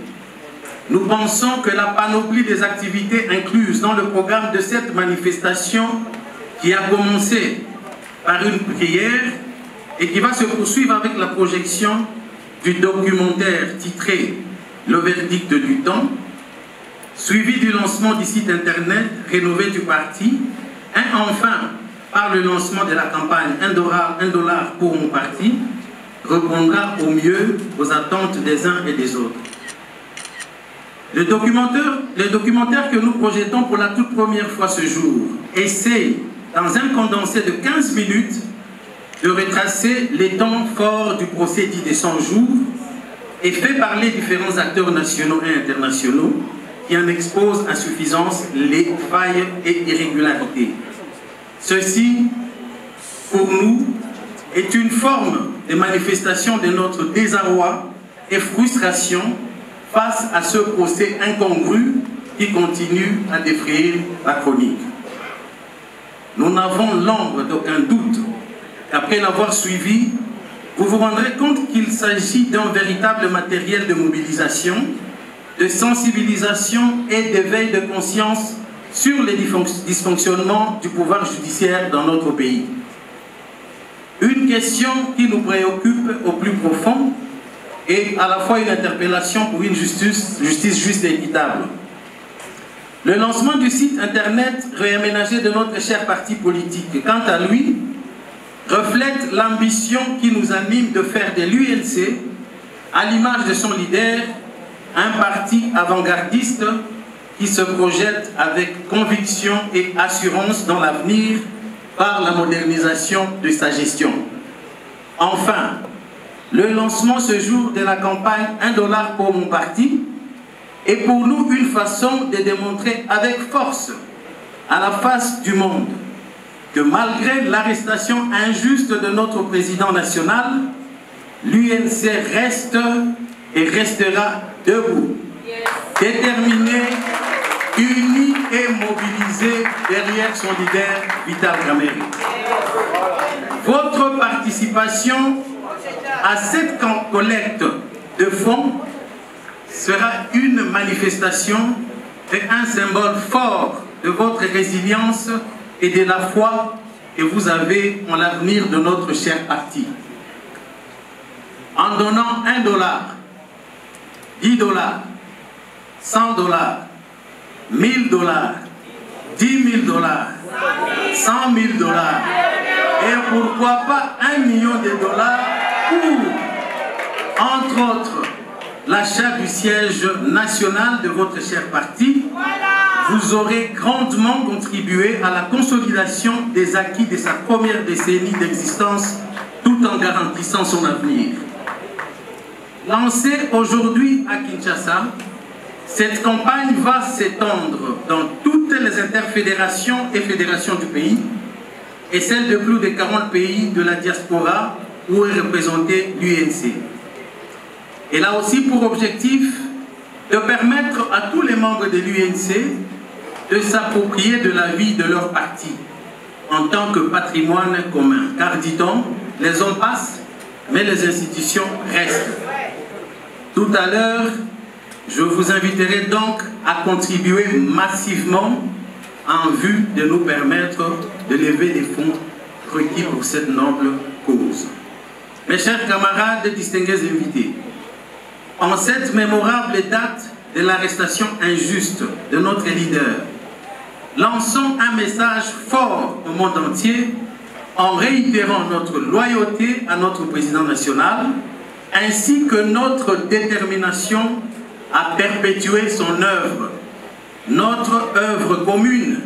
nous pensons que la panoplie des activités incluses dans le programme de cette manifestation qui a commencé par une prière et qui va se poursuivre avec la projection du documentaire titré « Le verdict du temps », suivi du lancement du site internet rénové du parti, et enfin par le lancement de la campagne « $1 pour mon parti », répondra au mieux aux attentes des uns et des autres. Le documentaire que nous projetons pour la toute première fois ce jour essaie, dans un condensé de 15 minutes, de retracer les temps forts du procès dit des 100 jours et fait parler différents acteurs nationaux et internationaux qui en exposent à suffisance les failles et irrégularités. Ceci, pour nous, est une forme de manifestation de notre désarroi et frustration face à ce procès incongru qui continue à défrayer la chronique. Nous n'avons l'ombre d'aucun doute qu'après l'avoir suivi, vous vous rendrez compte qu'il s'agit d'un véritable matériel de mobilisation, de sensibilisation et d'éveil de conscience sur les dysfonctionnements du pouvoir judiciaire dans notre pays. Une question qui nous préoccupe au plus profond et à la fois une interpellation pour une justice juste et équitable. Le lancement du site internet réaménagé de notre cher parti politique, quant à lui, reflète l'ambition qui nous anime de faire de l'UNC, à l'image de son leader, un parti avant-gardiste qui se projette avec conviction et assurance dans l'avenir par la modernisation de sa gestion. Enfin, le lancement ce jour de la campagne $1 pour mon parti est pour nous une façon de démontrer avec force à la face du monde que malgré l'arrestation injuste de notre président national, l'UNC reste et restera debout, déterminée, unie et mobilisée derrière son leader Vital Kamerhe. Votre participation à cette collecte de fonds sera une manifestation et un symbole fort de votre résilience et de la foi que vous avez en l'avenir de notre cher parti. En donnant $1, $10, $100, $1000, $10 000, $100 000 et pourquoi pas $1 million pour entre autres l'achat du siège national de votre cher parti, vous aurez grandement contribué à la consolidation des acquis de sa première décennie d'existence tout en garantissant son avenir. Lancée aujourd'hui à Kinshasa, cette campagne va s'étendre dans toutes les interfédérations et fédérations du pays et celles de plus de 40 pays de la diaspora où est représentée l'UNC. Elle a aussi pour objectif de permettre à tous les membres de l'UNC de s'approprier de la vie de leur parti en tant que patrimoine commun. Car dit-on, les hommes passent, mais les institutions restent. Tout à l'heure, je vous inviterai donc à contribuer massivement en vue de nous permettre de lever les fonds requis pour cette noble cause. Mes chers camarades, distingués invités, en cette mémorable date de l'arrestation injuste de notre leader, lançons un message fort au monde entier en réitérant notre loyauté à notre président national ainsi que notre détermination à perpétuer son œuvre, notre œuvre commune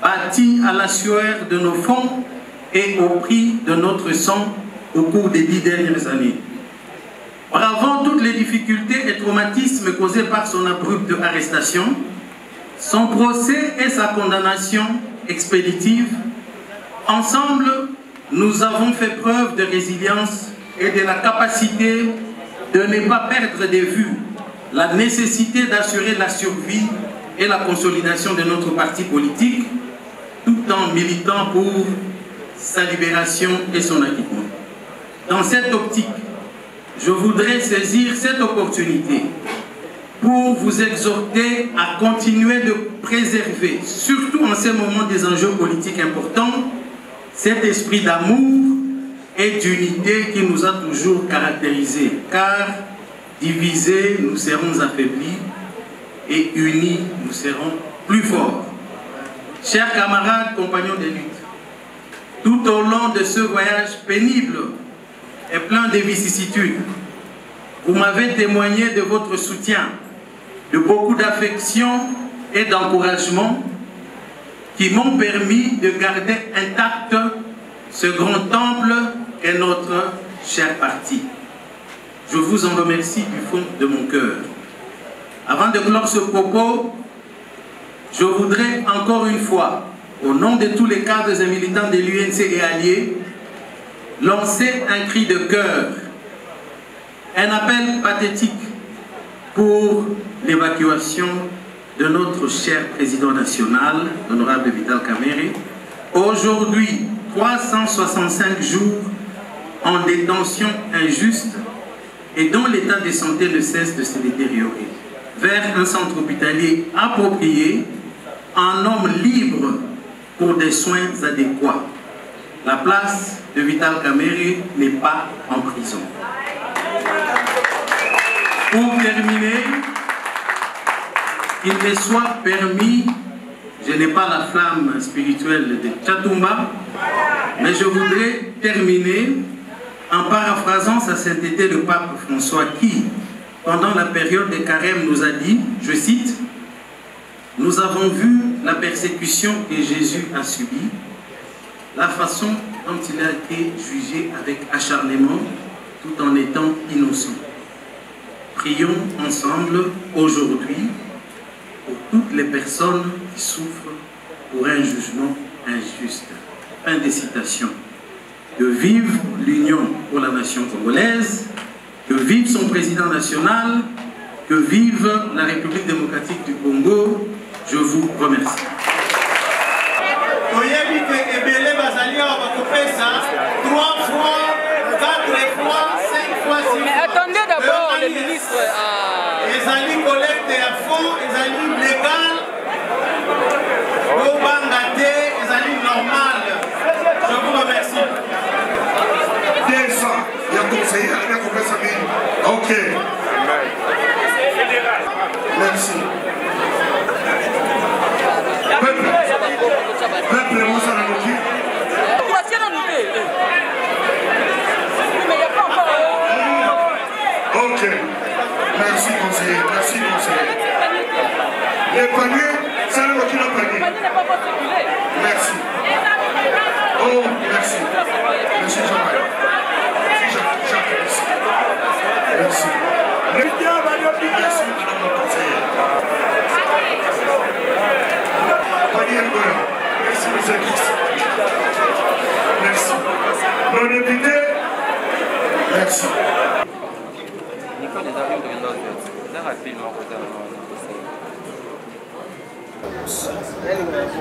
bâtie à la sueur de nos fonds et au prix de notre sang au cours des 10 dernières années. Bravant toutes les difficultés et traumatismes causés par son abrupte arrestation, son procès et sa condamnation expéditive, ensemble, nous avons fait preuve de résilience et de la capacité de ne pas perdre de vue la nécessité d'assurer la survie et la consolidation de notre parti politique, tout en militant pour sa libération et son acquittement. Dans cette optique, je voudrais saisir cette opportunité pour vous exhorter à continuer de préserver, surtout en ces moments des enjeux politiques importants, cet esprit d'amour et d'unité qui nous a toujours caractérisés. Car divisés, nous serons affaiblis et unis, nous serons plus forts. Chers camarades, compagnons de lutte, tout au long de ce voyage pénible, et plein de vicissitudes, vous m'avez témoigné de votre soutien, de beaucoup d'affection et d'encouragement qui m'ont permis de garder intact ce grand temple et notre cher parti. Je vous en remercie du fond de mon cœur. Avant de clore ce propos, je voudrais encore une fois, au nom de tous les cadres et militants de l'UNC et alliés, lancer un cri de cœur, un appel pathétique pour l'évacuation de notre cher président national, l'honorable Vital Kamerhe, aujourd'hui 365 jours en détention injuste et dont l'état de santé ne cesse de se détériorer, vers un centre hospitalier approprié, en homme libre pour des soins adéquats. La place de Vital Kamerhe n'est pas en prison. Pour terminer, qu'il me soit permis, je n'ai pas la flamme spirituelle de Katumba, mais je voudrais terminer en paraphrasant sa sainteté le pape François qui, pendant la période des carèmes, nous a dit, je cite, « Nous avons vu la persécution que Jésus a subie, la façon dont il a été jugé avec acharnement tout en étant innocent. Prions ensemble aujourd'hui pour toutes les personnes qui souffrent pour un jugement injuste. » Fin de citation. Que vive l'Union pour la nation congolaise, que vive son président national, que vive la République démocratique du Congo. Je vous remercie. Mais attendez d'abord le ministre. Ils allaient collecter à fond, ils allaient légal, au bangaté, ils allaient normal. Je vous remercie. 200, il y a conseillé, il y a compris ça bien. Ok. Merci. panier, ça ne va pas panier. Merci. Oh, merci. Merci Jamal. Merci. Merci madame la conseillère. Panier Goya. Merci mes amis. Merci. Mon député. Merci.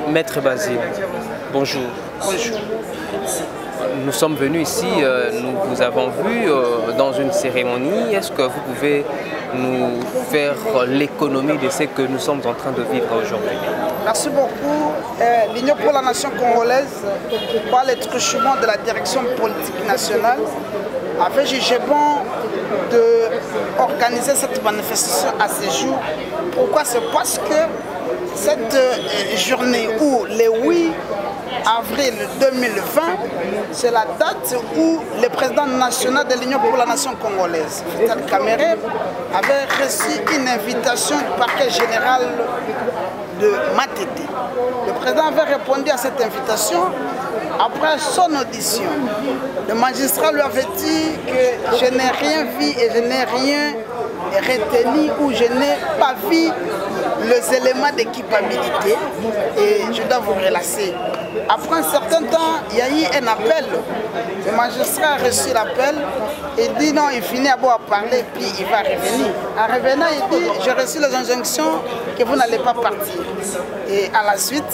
Maître Basile, bonjour. Bonjour. Nous sommes venus ici, nous vous avons vu dans une cérémonie. Est-ce que vous pouvez nous faire l'économie de ce que nous sommes en train de vivre aujourd'hui? Merci beaucoup. L'Union pour la nation congolaise, par le truchement de la direction politique nationale, avait jugé bon d'organiser cette manifestation à ce jour. Pourquoi? C'est parce que cette journée où les 8 avril 2020, c'est la date où le président national de l'Union pour la nation congolaise, Vital Kamerhe, avait reçu une invitation du parquet général de Matete. Le président avait répondu à cette invitation après son audition. Le magistrat lui avait dit que je n'ai rien vu et je n'ai rien retenu ou je n'ai pas vu les éléments d'équipabilité et je dois vous relâcher. Après un certain temps, il y a eu un appel. Le magistrat a reçu l'appel et dit non, il finit à boire parler puis il va revenir. En revenant, il dit j'ai reçu les injonctions que vous n'allez pas partir. Et à la suite,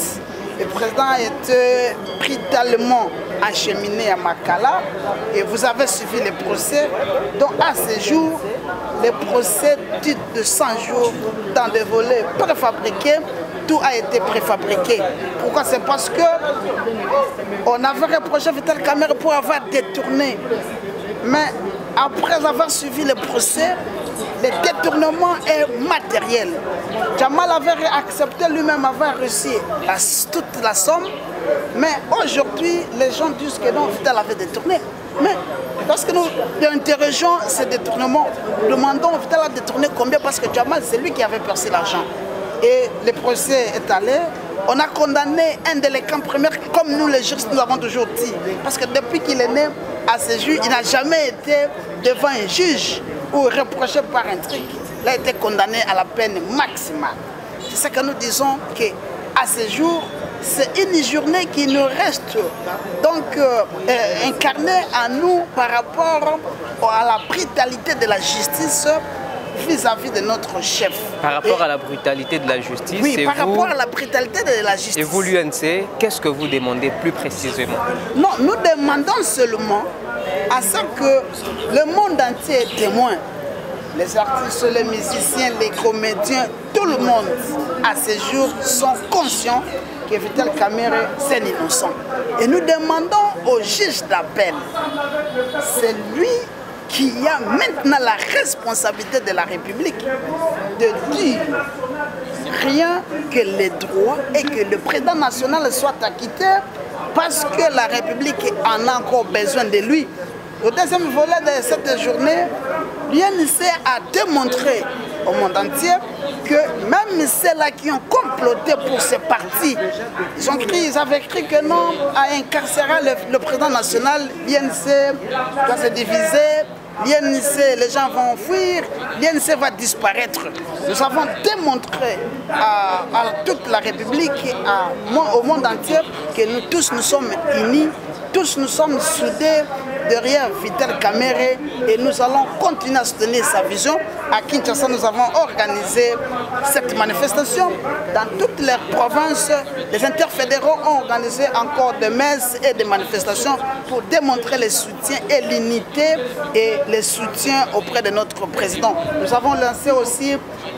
le président a été brutalement acheminé à Makala et vous avez suivi le procès. Donc à ce jour, le procès de 100 jours dans des volets préfabriqués. Tout a été préfabriqué. Pourquoi? C'est parce que on avait reproché Vital Kamerhe pour avoir détourné. Mais après avoir suivi le procès, le détournement est matériel. Jamal avait accepté lui-même avoir réussi toute la somme. Mais aujourd'hui, les gens disent que non, Vital avait détourné. Mais lorsque nous interrogeons ces détournements, demandons Vital a détourné combien? Parce que Jamal, c'est lui qui avait percé l'argent. Et le procès est allé. On a condamné un délinquant premier, comme nous les juristes nous avons toujours dit. Parce que depuis qu'il est né à ce juge, il n'a jamais été devant un juge ou reproché par un truc. Il a été condamné à la peine maximale. C'est ce que nous disons qu'à ce jour, c'est une journée qui nous reste donc incarnée à nous par rapport à la brutalité de la justice vis-à-vis de notre chef. Par rapport à la brutalité de la justice. Oui, par rapport à la brutalité de la justice. Et vous, l'UNC, qu'est-ce que vous demandez plus précisément? Non, nous demandons seulement à ce que le monde entier est témoin. Les artistes, les musiciens, les comédiens, tout le monde, à ce jour, sont conscients que Vital Kamerhe, c'est innocent. Et nous demandons au juge d'appel, c'est lui qui a maintenant la responsabilité de la République de dire rien que les droits et que le président national soit acquitté parce que la République en a encore besoin de lui. Au deuxième volet de cette journée, l'UNC a démontré au monde entier que même ceux-là qui ont comploté pour ce parti, ils avaient cru que non, à incarcérer le président national, l'UNC doit se diviser, l'UNC, les gens vont fuir, l'UNC va disparaître. Nous avons démontré à toute la République, au monde entier, que nous tous nous sommes unis, tous nous sommes soudés derrière Vital Kamerhe et nous allons continuer à soutenir sa vision. À Kinshasa, nous avons organisé cette manifestation. Dans toutes les provinces, les interfédéraux ont organisé encore des messes et des manifestations pour démontrer le soutien et l'unité et le soutien auprès de notre président. Nous avons lancé aussi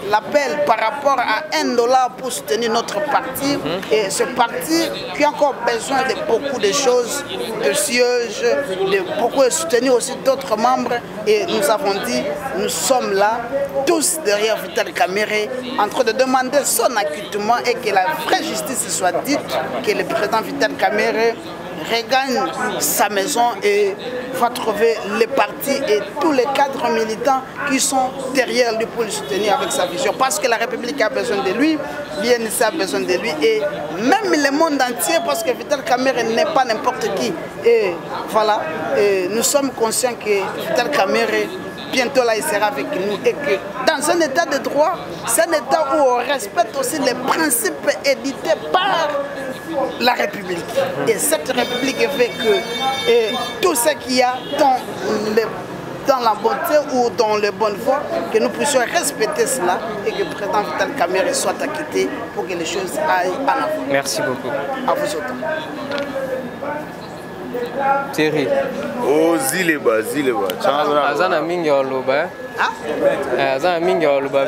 l'appel par rapport à $1 pour soutenir notre parti et ce parti qui a encore besoin de beaucoup de choses, de sièges, de beaucoup de soutenir aussi d'autres membres et nous avons dit, nous sommes là, tous derrière Vital Kamerhe, en train de demander son acquittement et que la vraie justice soit dite, que le président Vital Kamerhe regagne sa maison et va trouver les partis et tous les cadres militants qui sont derrière lui pour le soutenir avec sa vision. Parce que la République a besoin de lui, l'UNC a besoin de lui et même le monde entier, parce que Vital Kamerhe n'est pas n'importe qui. Et voilà, et nous sommes conscients que Vital Kamerhe bientôt là il sera avec nous et que dans un état de droit, c'est un état où on respecte aussi les principes édités par la République. Et cette République fait que tout ce qu'il y a dans la bonté ou dans les bonnes voies, que nous puissions respecter cela et que le président Vital Kamerhe soit acquitté pour que les choses aillent en avant. Merci beaucoup. À vous autant. Thierry. Oh, Zileba, Zileba. Azana mingi oluba. Ah? Azana mingi oluba.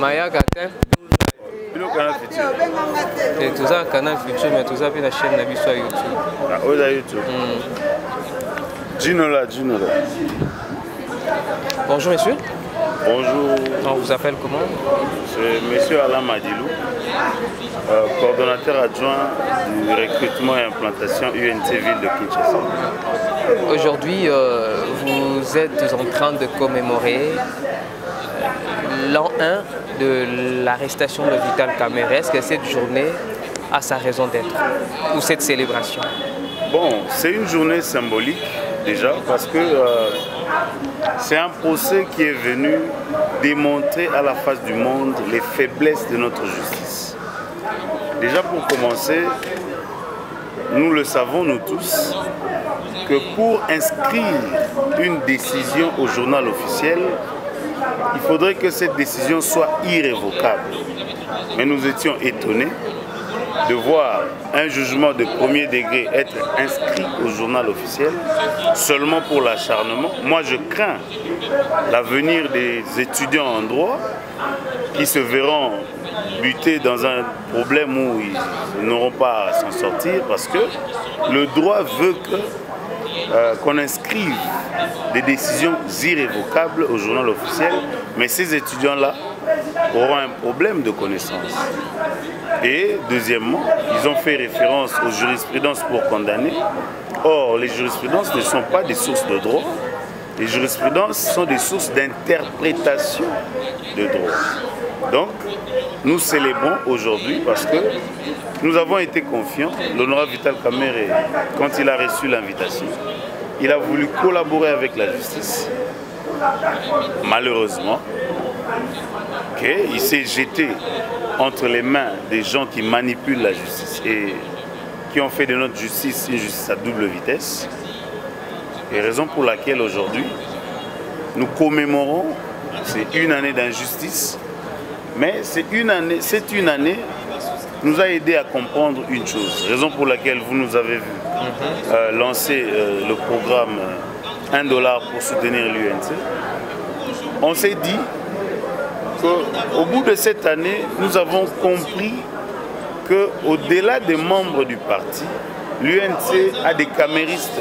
Mayaka. Et tout ça, canal futur, mais tout ça, puis la chaîne n'a vu sur YouTube. Ah, où est YouTube? Dino là, Dino là. Bonjour, monsieur. Bonjour. On vous appelle comment? C'est monsieur Alain Madilou, coordonnateur adjoint du recrutement et implantation UNC Ville de Kinshasa. Aujourd'hui, vous êtes en train de commémorer l'an 1 de l'arrestation de Vital Kamerhe. Est-ce que cette journée a sa raison d'être ou cette célébration? Bon, c'est une journée symbolique déjà parce que c'est un procès qui est venu démontrer à la face du monde les faiblesses de notre justice. Déjà pour commencer, nous le savons nous tous, que pour inscrire une décision au journal officiel, il faudrait que cette décision soit irrévocable. Mais nous étions étonnés de voir un jugement de premier degré être inscrit au journal officiel seulement pour l'acharnement. Moi, je crains l'avenir des étudiants en droit qui se verront butés dans un problème où ils n'auront pas à s'en sortir parce que le droit veut qu'on inscrive des décisions irrévocables au journal officiel, mais ces étudiants-là auront un problème de connaissance. Et deuxièmement, ils ont fait référence aux jurisprudences pour condamner. Or, les jurisprudences ne sont pas des sources de droit. Les jurisprudences sont des sources d'interprétation de droit. Donc, nous célébrons aujourd'hui parce que nous avons été confiants. L'honorable Vital Kamerhe, quand il a reçu l'invitation, il a voulu collaborer avec la justice. Malheureusement, il s'est jeté entre les mains des gens qui manipulent la justice et qui ont fait de notre justice une justice à double vitesse. Et raison pour laquelle aujourd'hui, nous commémorons, c'est une année d'injustice, mais c'est une année qui nous a aidé à comprendre une chose. Raison pour laquelle vous nous avez vu lancer le programme 1 dollar pour soutenir l'UNC. On s'est dit qu'au bout de cette année, nous avons compris qu'au-delà des membres du parti, l'UNC a des caméristes.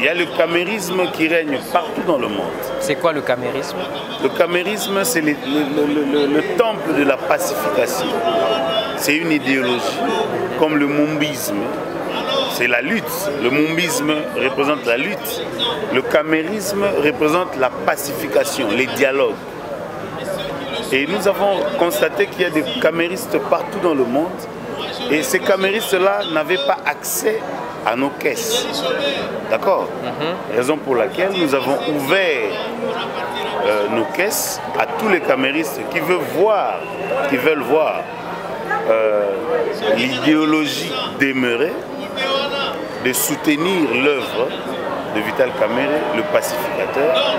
Il y a le camérisme qui règne partout dans le monde. C'est quoi le camérisme? Le camérisme, c'est le temple de la pacification. C'est une idéologie, comme le mumbisme. C'est la lutte. Le mumbisme représente la lutte. Le camérisme représente la pacification, les dialogues. Et nous avons constaté qu'il y a des caméristes partout dans le monde. Et ces caméristes-là n'avaient pas accès à nos caisses. D'accord? Raison pour laquelle nous avons ouvert nos caisses à tous les caméristes qui veulent voir l'idéologie demeurée, de soutenir l'œuvre de Vital Kamerhe, le pacificateur.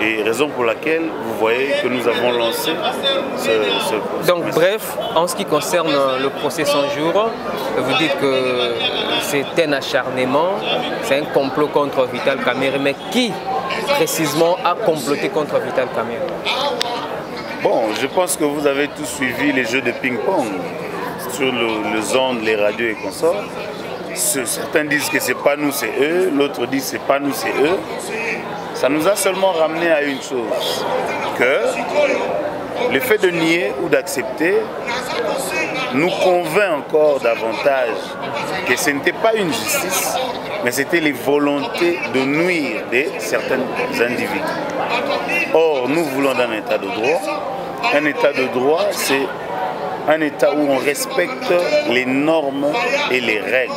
Et raison pour laquelle vous voyez que nous avons lancé ce Donc bref, en ce qui concerne le procès 100 jours, vous dites que c'est un acharnement, c'est un complot contre Vital Kamerhe, mais qui précisément a comploté contre Vital Kamerhe? Bon, je pense que vous avez tous suivi les jeux de ping-pong sur les ondes, les radios et consorts. Certains disent que c'est pas nous, c'est eux, l'autre dit c'est pas nous, c'est eux. Ça nous a seulement ramené à une chose, que le fait de nier ou d'accepter nous convainc encore davantage que ce n'était pas une justice, mais c'était les volontés de nuire de certains individus. Or, nous voulons d'un état de droit. Un état de droit, c'est un état où on respecte les normes et les règles.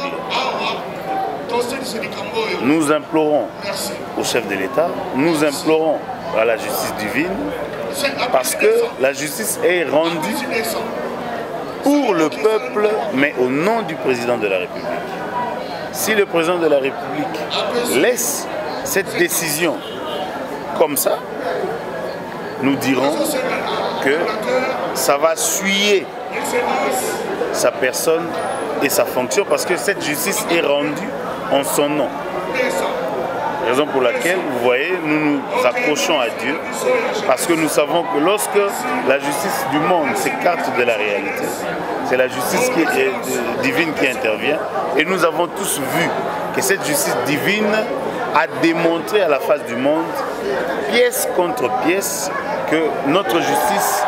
Nous implorons au chef de l'État, nous implorons à la justice divine, parce que la justice est rendue pour le peuple, mais au nom du président de la République. Si le président de la République laisse cette décision comme ça, nous dirons que ça va souiller sa personne et sa fonction, parce que cette justice est rendue en son nom. Raison pour laquelle, vous voyez, nous nous accrochons à Dieu, parce que nous savons que lorsque la justice du monde s'écarte de la réalité, c'est la justice divine qui intervient. Et nous avons tous vu que cette justice divine a démontré à la face du monde, pièce contre pièce, que notre justice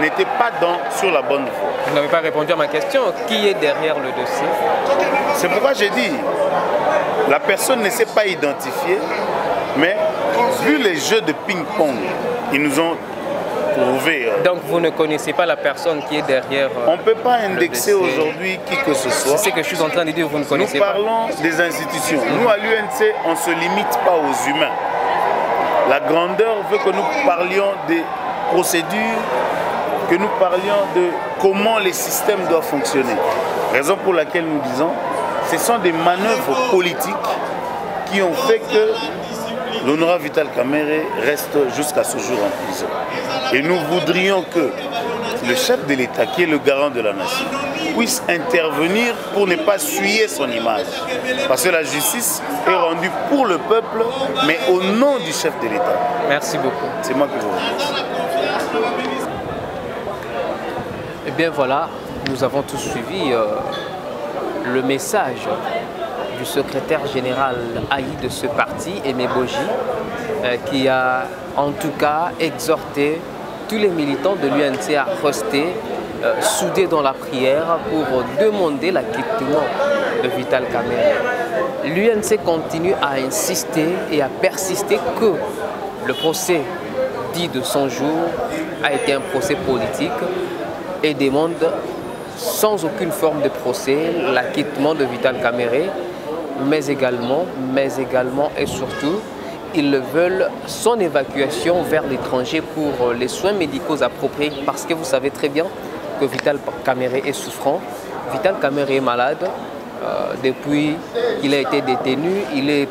n'était pas sur la bonne voie. Vous n'avez pas répondu à ma question. Qui est derrière le dossier? C'est pourquoi j'ai dit, la personne ne s'est pas identifiée, mais vu les jeux de ping-pong, ils nous ont trouvé. Donc vous ne connaissez pas la personne qui est derrière. On ne peut pas indexer aujourd'hui qui que ce soit. C'est ce que je suis en train de dire, vous ne connaissez pas. Nous parlons des institutions. Nous, à l'UNC, on ne se limite pas aux humains. La grandeur veut que nous parlions des procédures, que nous parlions de comment les systèmes doivent fonctionner. Raison pour laquelle nous disons, ce sont des manœuvres politiques qui ont fait que l'honorable Vital Kamerhe reste jusqu'à ce jour en prison. Et nous voudrions que le chef de l'État, qui est le garant de la nation, puisse intervenir pour ne pas souiller son image. Parce que la justice est rendue pour le peuple, mais au nom du chef de l'État. Merci beaucoup. C'est moi qui vous remercie. Eh bien voilà, nous avons tous suivi le message du secrétaire général haï de ce parti, Aimé Boji, qui a en tout cas exhorté tous les militants de l'UNC à rester soudés dans la prière pour demander l'acquittement de Vital Kamerhe. L'UNC continue à insister et à persister que le procès dit de 100 jours a été un procès politique et demande sans aucune forme de procès l'acquittement de Vital Kamerhe, mais également et surtout, ils veulent son évacuation vers l'étranger pour les soins médicaux appropriés, parce que vous savez très bien que Vital Kamerhe est souffrant, Vital Kamerhe est malade. Depuis qu'il a été détenu, il est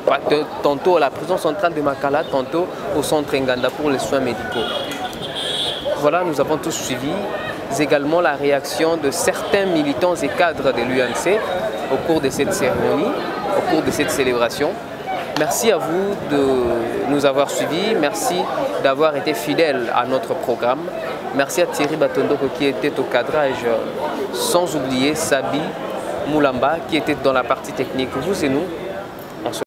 tantôt à la prison centrale de Makala, tantôt au centre Nganda pour les soins médicaux. Voilà, nous avons tous suivi également la réaction de certains militants et cadres de l'UNC au cours de cette cérémonie, au cours de cette célébration. Merci à vous de nous avoir suivis, merci d'avoir été fidèles à notre programme. Merci à Thierry Batondoko qui était au cadrage, sans oublier Sabi Moulamba qui était dans la partie technique. Vous et nous,